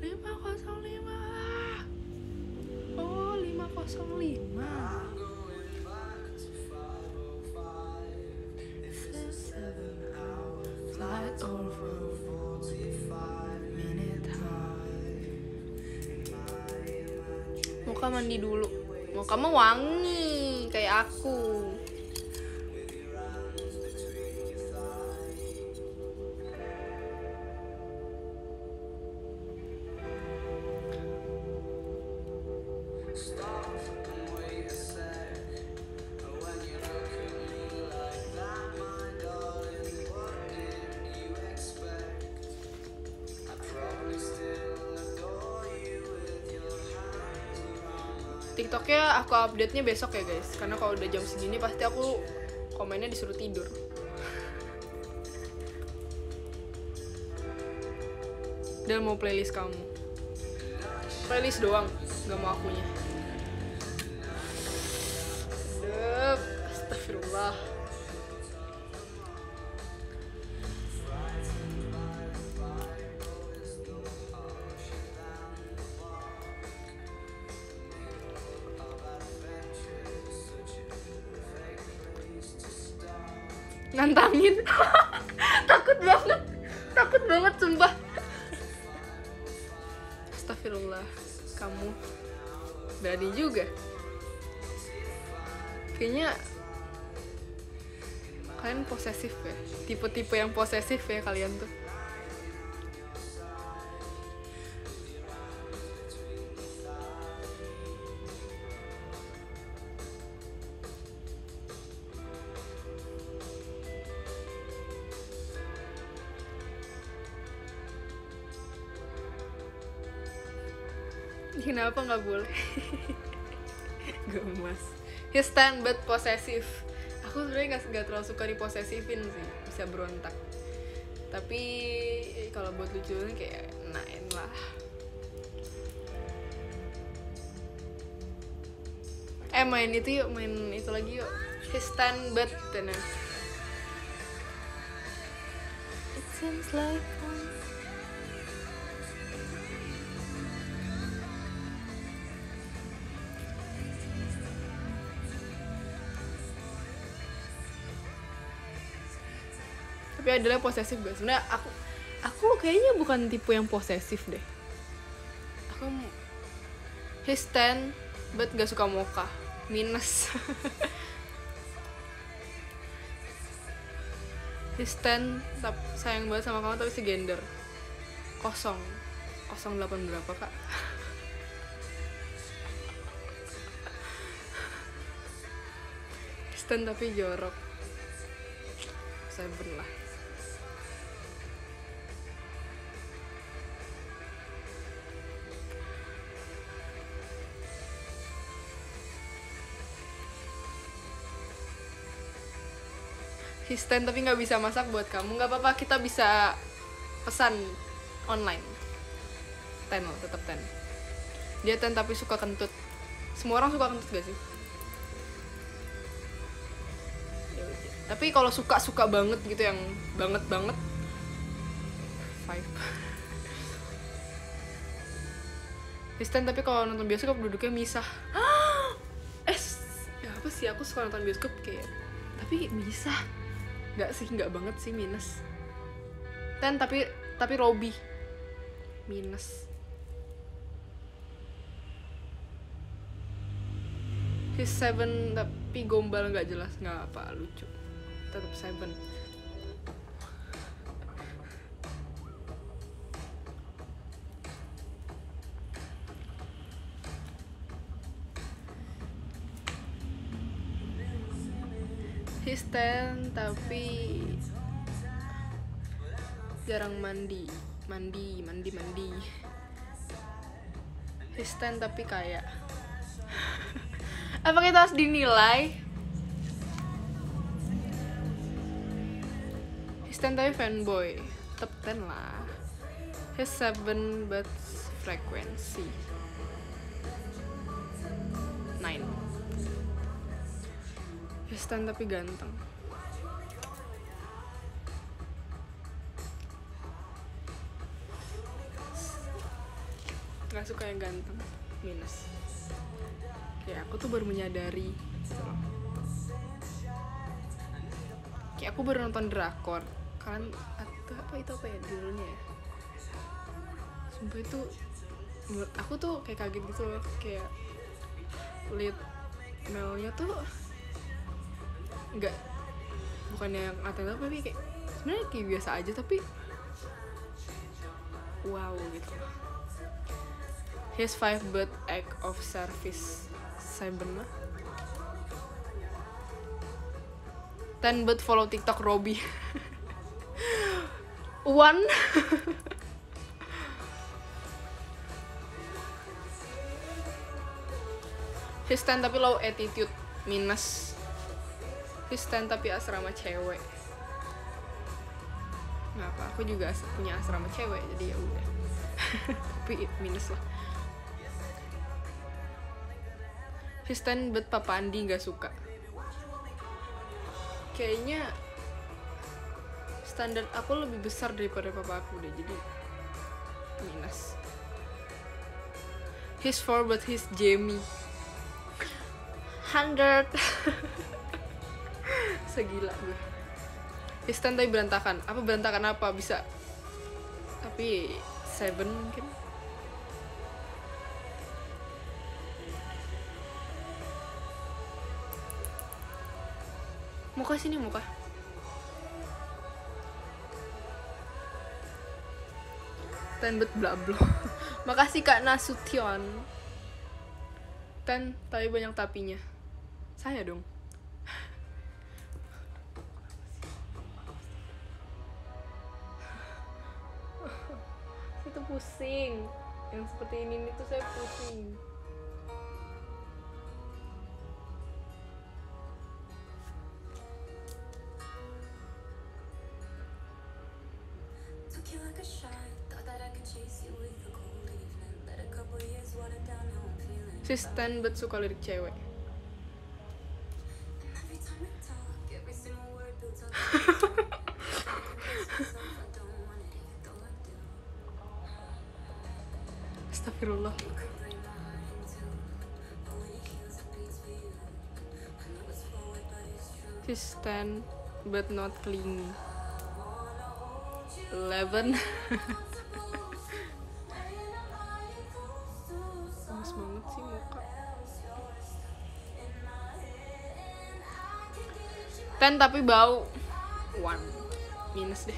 lima nol lima. Oh, lima nol lima. Flight over forty-five minute high. Muka mandi dulu. Muka mah wangi kayak aku. TikToknya aku update-nya besok ya guys, karena kalau udah jam segini pasti aku komennya disuruh tidur. Dan mau playlist kamu, playlist doang, nggak mau akunya. Dep, astagfirullah. Nantangin. Takut banget, takut banget sumpah. Astagfirullah, kamu berani juga. Kayaknya kalian posesif ya, tipe-tipe yang posesif ya kalian tuh. Kenapa nggak boleh? Gemas. He's stand but possessive. Aku sebenarnya nggak terlalu suka diposesifin sih, bisa berontak. Tapi kalau buat lucuan kayak enain lah. Eh main itu yuk, main itu lagi yuk. He's stand but tenang. It seems like one. Tapi adalah posesif guys. Sebenarnya aku aku kayaknya bukan tipe yang posesif deh. Aku histen but gak suka mocha. Minus. Histen sayang banget sama kamu tapi segender. Kosong. kosong delapan berapa, Kak? Histen tapi jorok. Saya benar. Histen tapi nggak bisa masak buat kamu, nggak apa-apa, kita bisa pesan online. Ten loh, tetap ten. Dia ten tapi suka kentut. Semua orang suka kentut gak sih? Tapi kalau suka-suka banget gitu, yang banget-banget five. Histen tapi kalau nonton bioskop duduknya misah. Eh, apa sih, aku suka nonton bioskop kayak, tapi misah nggak sih, nggak banget sih, minus. Ten tapi tapi Robby minus. His seven tapi gombal nggak jelas, nggak apa, lucu tetap seven. Histen tapi jarang mandi, mandi, mandi, mandi. Histen tapi kayak. Apa kita harus dinilai? Histen tapi fanboy, top ten lah. His seven but frequency nine. Histen tapi ganteng. Gak suka yang ganteng, minus. Kayak aku tuh baru menyadari, kayak aku baru nonton drakor. Kalian itu apa, itu apa ya judulnya ya? Sumpah itu aku tuh kayak kaget gitu loh, kayak lead male-nya tuh nggak, bukan yang atau apa, tapi kayak sebenarnya kayak biasa aja tapi wow gitu. His five but act of service saya benar. Ten but follow TikTok Robby. One. She's ten tapi low attitude minus. She's ten tapi asrama cewek. Nggak apa, aku juga punya asrama cewek jadi ya udah. Tapi minus lah. She's ten but Papa Andi nggak suka. Kayaknya standar aku lebih besar daripada papa aku deh, jadi minus. He's four but he's Jamie. Hundred. Segila gue. He's ten tapi berantakan. Apa berantakan apa bisa? Tapi seven mungkin. Muka sini muka. Ten bet blablo. Makasih Kak Nasution. Ten tapi banyak tapinya. Saya dong. Itu pusing. Yang seperti ini itu saya pusing. She's ten but suka lirik cewek. Astagfirullah. She's ten but not clingy. Eleven. Mas banget sih muka. Ten tapi bau. One minus deh.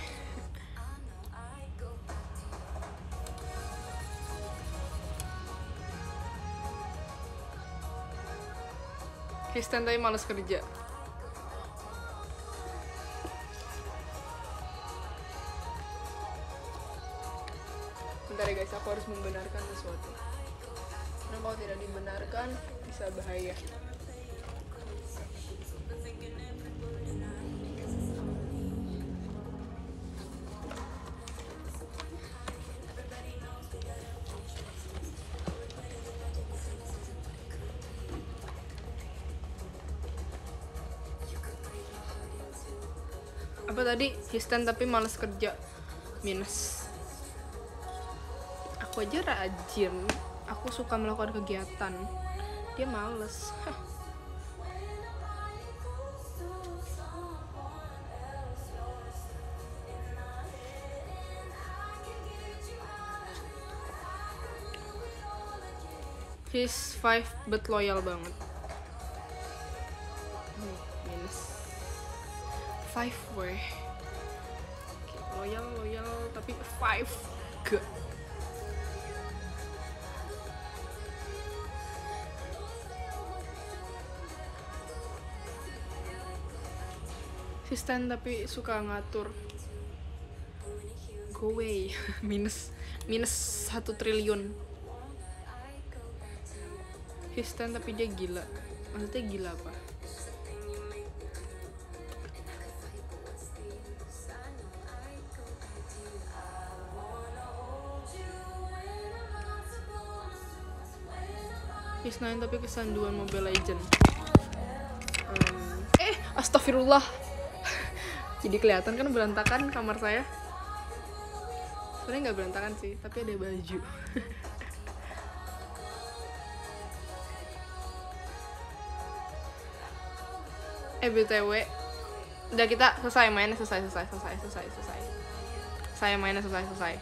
He's ten tapi malas kerja. Bentar ya guys, aku harus membenarkan sesuatu. Karena kalau tidak dibenarkan, bisa bahaya. Apa tadi? Kisten tapi malas kerja. Minus. Aku aja rajin, aku suka melakukan kegiatan, dia males. Hah. He's five but loyal banget. hmm, minus five weh. Okay, loyal loyal tapi five good. She's ten tapi suka ngatur. Go away. Minus minus satu triliun. She's ten tapi dia gila. Maksudnya gila apa? She's nine tapi kesanduan Mobile Legends. um, Eh astagfirullah. Jadi kelihatan kan berantakan kamar saya. Sebenarnya nggak berantakan sih, tapi ada baju. eh B T W, udah kita selesai mainnya, selesai selesai selesai selesai selesai. Saya mainnya selesai selesai.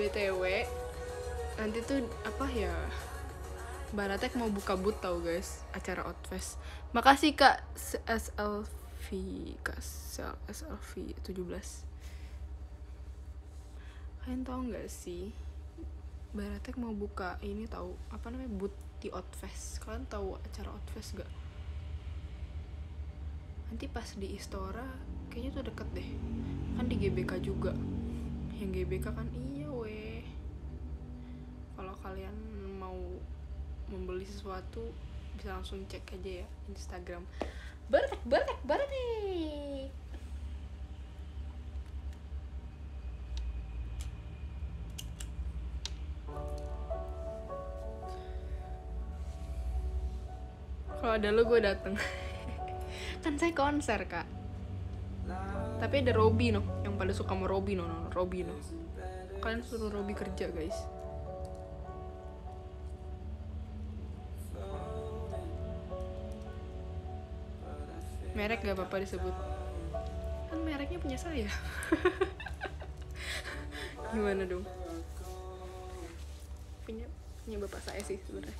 B T W, nanti tuh apa ya? Baratek mau buka booth tau guys, acara Outfest. Makasih Kak S L. Kasel S L V tujuh belas. Kalian tau nggak sih Baratek mau buka ini tahu apa namanya booth di Outfest. Kalian tahu acara Outfest gak? Nanti pas di Istora kayaknya tuh deket deh. Kan di G B K juga. Yang G B K kan iya weh. Kalau kalian mau membeli sesuatu bisa langsung cek aja ya Instagram Bartek Bartek Bartek. Kalau ada lo gue dateng. Kan saya konser kak. Tapi ada Robby no, yang pada suka sama Robby no, no. Robby no. Kalian suruh Robby kerja guys. Merek gak apa-apa disebut. Kan mereknya punya saya. Gimana dong? Punya punya bapak saya sih sebenarnya.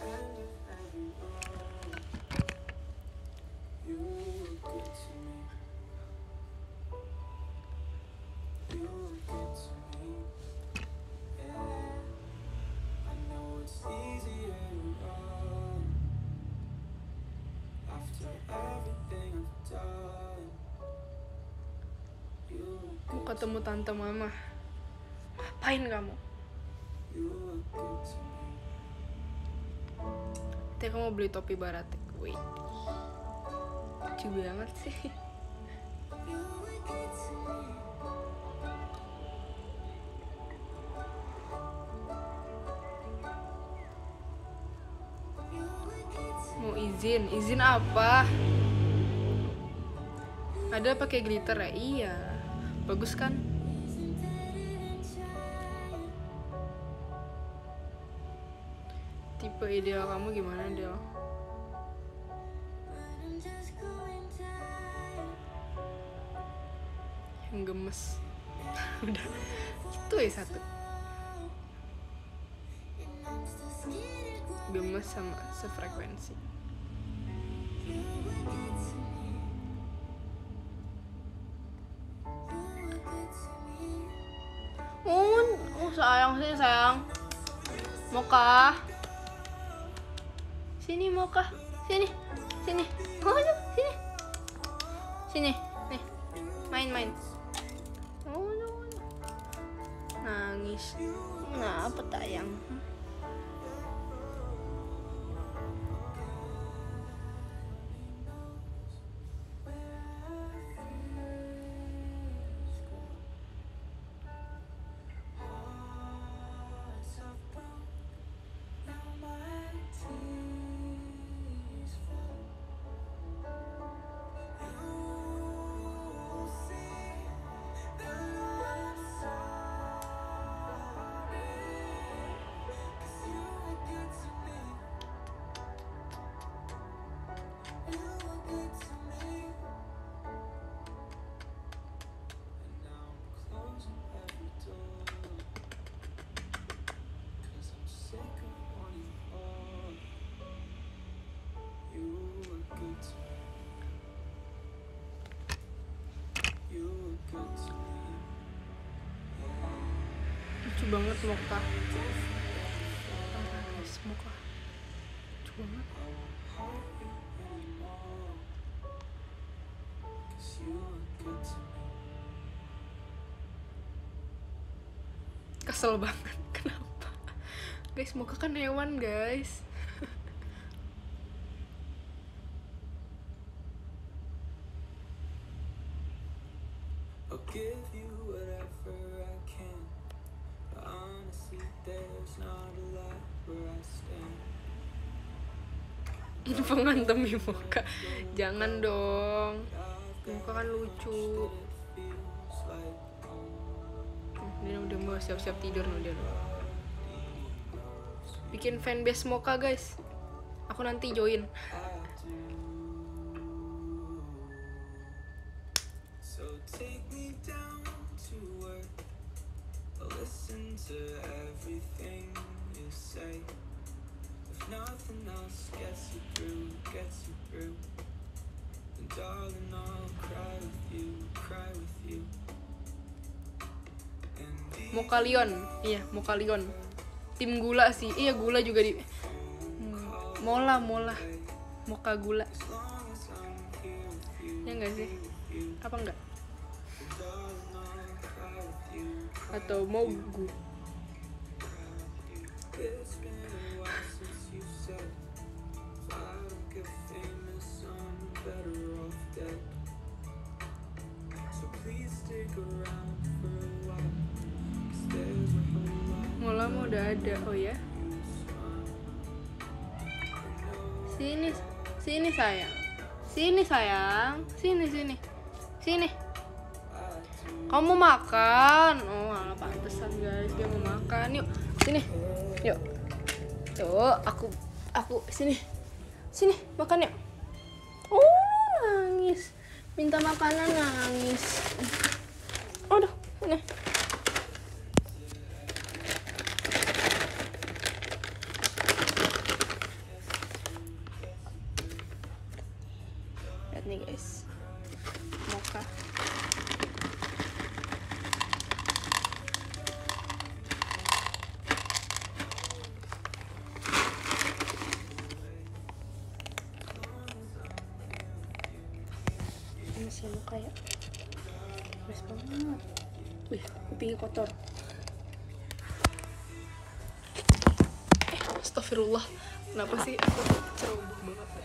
Aku ketemu tante mama. Ngapain kamu? Nanti kamu beli topi Baratek. Wih, lucu banget sih. Mau izin, izin apa? Ada pakai glitter ya? Iya. Bagus kan? Tipe ideal kamu gimana, Del? Yang gemes. Udah. Itu ya satu. Gemes sama sefrekuensi. Un, oh sayang sih sayang. Moka. Sini Moka, sini, sini, oh sini, sini, nih, main-main. Oh no, nangis. Nah, apa tayang? Lucu banget Moka. Nangis Moka. Lucu banget. Kesel banget. Kenapa? Guys, Moka kan hewan guys. Info ngantem Moka. Jangan dong. Moka kan lucu. Dia udah mau siap-siap tidur loh dia. Bikin fanbase Moka guys. Aku nanti join. Listen to everything you say. If nothing else gets you through, gets you through. Then darling, I'll cry with you, cry with you. Moka Lion, iya Moka Lion. Tim gula sih, iya gula juga di. Mola, mola, Moka gula. Ya enggak sih? Apa enggak? Atau mau gue kamu udah ada. Oh ya, sini sini sayang, sini sayang, sini sini sini. Kamu makan. Oh ala, pantesan guys dia mau makan. Yuk sini, yuk yuk, aku aku sini sini makan yuk. Oh nangis, minta makanan nangis. Aduh, ini. Lihat nih guys, mocha. Ini sih mocha ya. Beres banget. Wih, kupingnya kotor. Eh, astagfirullah. Kenapa sih aku ceroboh banget ya?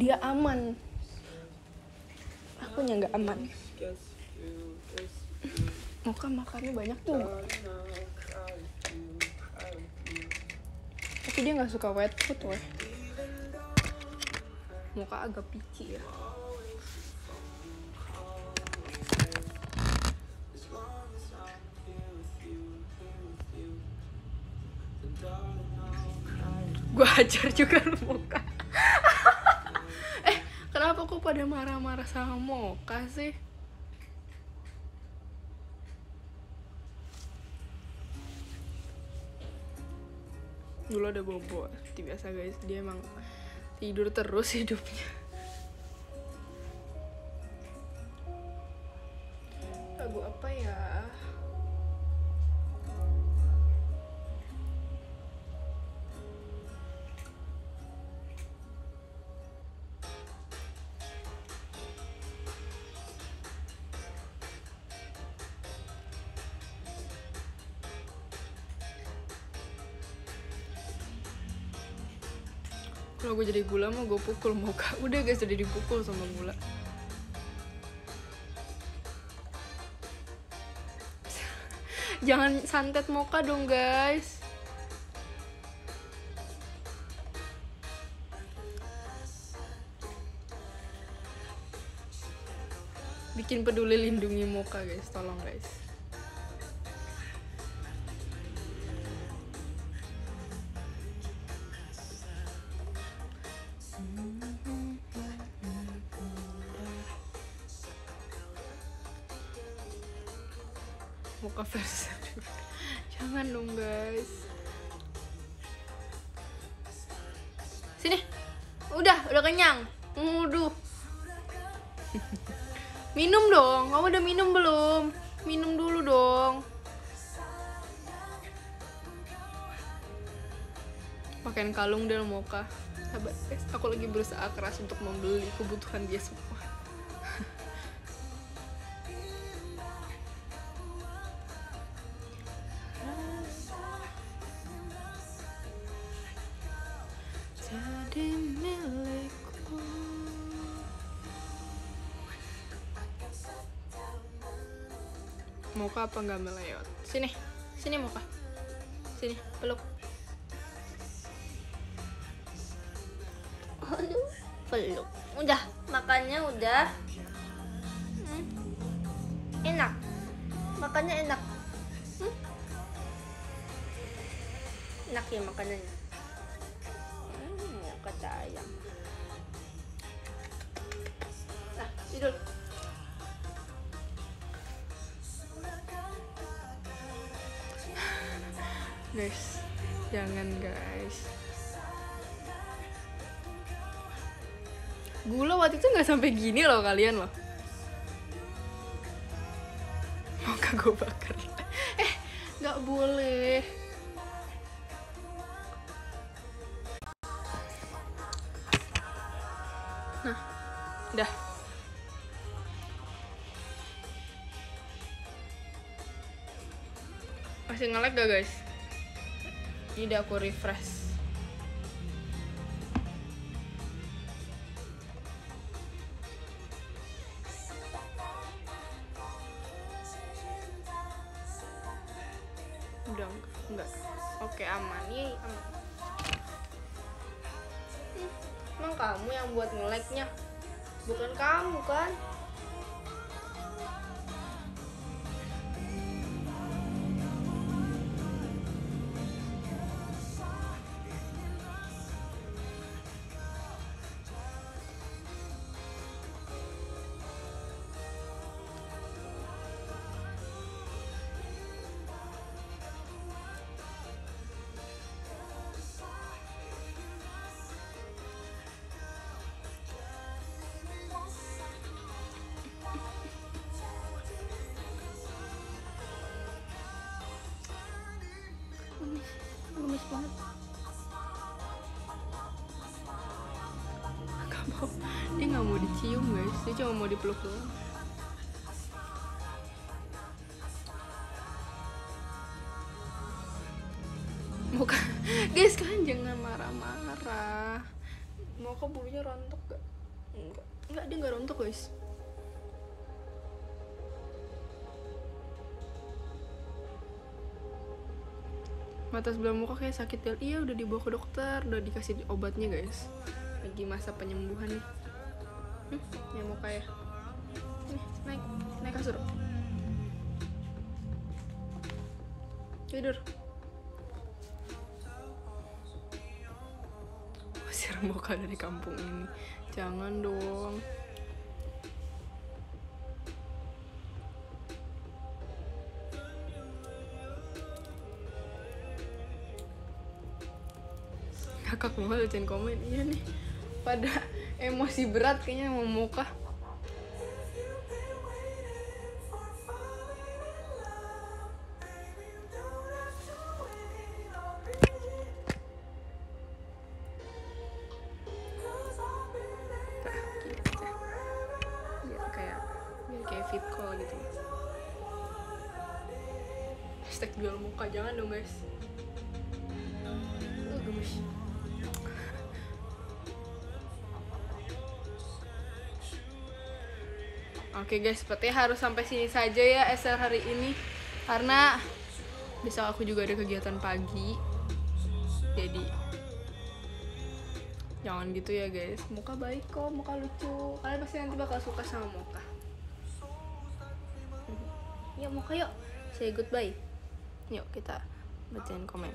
Dia aman, akunya nggak aman. Mocha makannya banyak juga, tapi dia nggak suka wet food. Weh, Mocha agak picky ya. Gue hajar juga lu Mocha. Kenapa kok pada marah-marah sama Mocha sih? Dulu ada Bobo, seperti biasa guys, dia emang tidur terus hidupnya. Lagu apa ya? Kalau gue jadi gula mau gue pukul Mocha. Udah guys, udah dipukul sama gula. Jangan santet Mocha dong guys. Bikin peduli lindungi Mocha guys, tolong guys. Mocha versi jangan dong guys. Sini, udah udah kenyang. Nguduh. Minum dong. Kamu udah minum belum? Minum dulu dong. Pakein kalung deh Mocha. Sabar guys, aku lagi berusaha keras untuk membeli kebutuhan dia semua. Mocha apa nggak meleot? Sini, sini Mocha, sini peluk. Aduh, peluk. Udah, makannya udah. Hmm. Enak, makannya enak. Hmm. Enak ya makanannya. Hmm, Mocha sayang. Nah, tidur. Guys, jangan guys. Gula waktu itu nggak sampai gini loh kalian loh. suka gue bakar. Eh, nggak boleh. Nah, udah. Masih nge-lag gak guys? Ini udah aku refresh. Udah enggak. Oke, aman. Yeay, aman. Hmm, emang kamu yang buat nge-lagnya? Bukan kamu kan? Gemes banget. Gak mau. Dia gak mau dicium guys. Dia cuma mau dipeluk doang. Muka guys kan jangan marah-marah. Mau kok bulunya rontok gak? Enggak, enggak, dia gak rontok guys. Mata sebelah muka kayak sakit Del. Iya, udah dibawa ke dokter, udah dikasih obatnya guys. Lagi masa penyembuhan nih. Hmm, ya muka ya. Nih, naik, naik kasur. Tidur. Usir muka dari kampung ini. Jangan dong. Kakak mau lucuin komen, iya nih pada emosi berat kayaknya mau muka. Biar kayak biar kayak fit call gitu. Hashtag jual muka, jangan dong guys. Oh, gemes. Oke guys, sepertinya harus sampai sini saja ya S R hari ini. Karena besok aku juga ada kegiatan pagi. Jadi jangan gitu ya guys. Muka baik kok, muka lucu. Kalian pasti nanti bakal suka sama muka. Yuk muka yuk, say goodbye. Yuk kita bacain komen.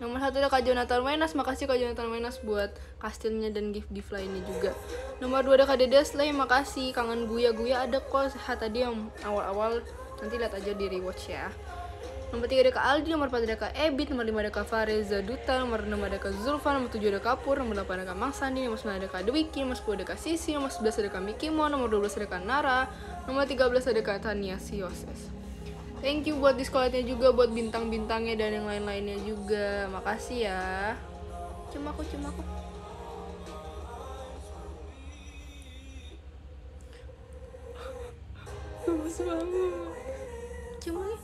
Nomor satu ada Kak Jonathan Menas. Makasih Kak Jonathan Menas buat kastilnya dan gift-gift lainnya juga. Nomor dua ada Kak Dedesley. Makasih. Kangen guya-guya ada kok. Sehat tadi yang awal-awal. Nanti lihat aja di rewatch ya. Nomor tiga ada Kak Aldi. Nomor empat ada Kak Ebit. Nomor lima ada Kak Fareza Duta. Nomor enam ada Kak Zulfan. Nomor tujuh ada Kak Pur. Nomor delapan ada Kak Mangsandi. Nomor sembilan ada Kak Dwiki. Nomor sepuluh ada Kak Sisi. Nomor sebelas ada Kak Mikimo. Nomor dua belas ada Kak Nara. Nomor tiga belas ada Kak Tania Sioses. Thank you buat diskolatnya juga, buat bintang-bintangnya dan yang lain-lainnya juga. Makasih ya. Cuma aku, cuma aku. Gemes banget. Cuma nih.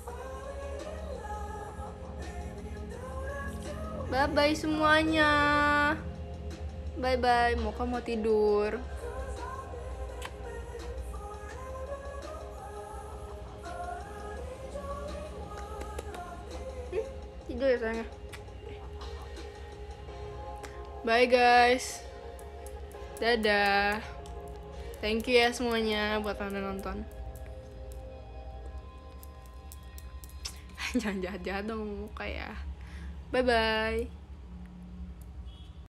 Bye-bye semuanya. Bye-bye. Moka mau tidur. Tidur ya sayangnya. Bye guys. Dadah. Thank you ya semuanya buat kalian nonton. Jangan jahat-jahat dong muka ya. Bye bye.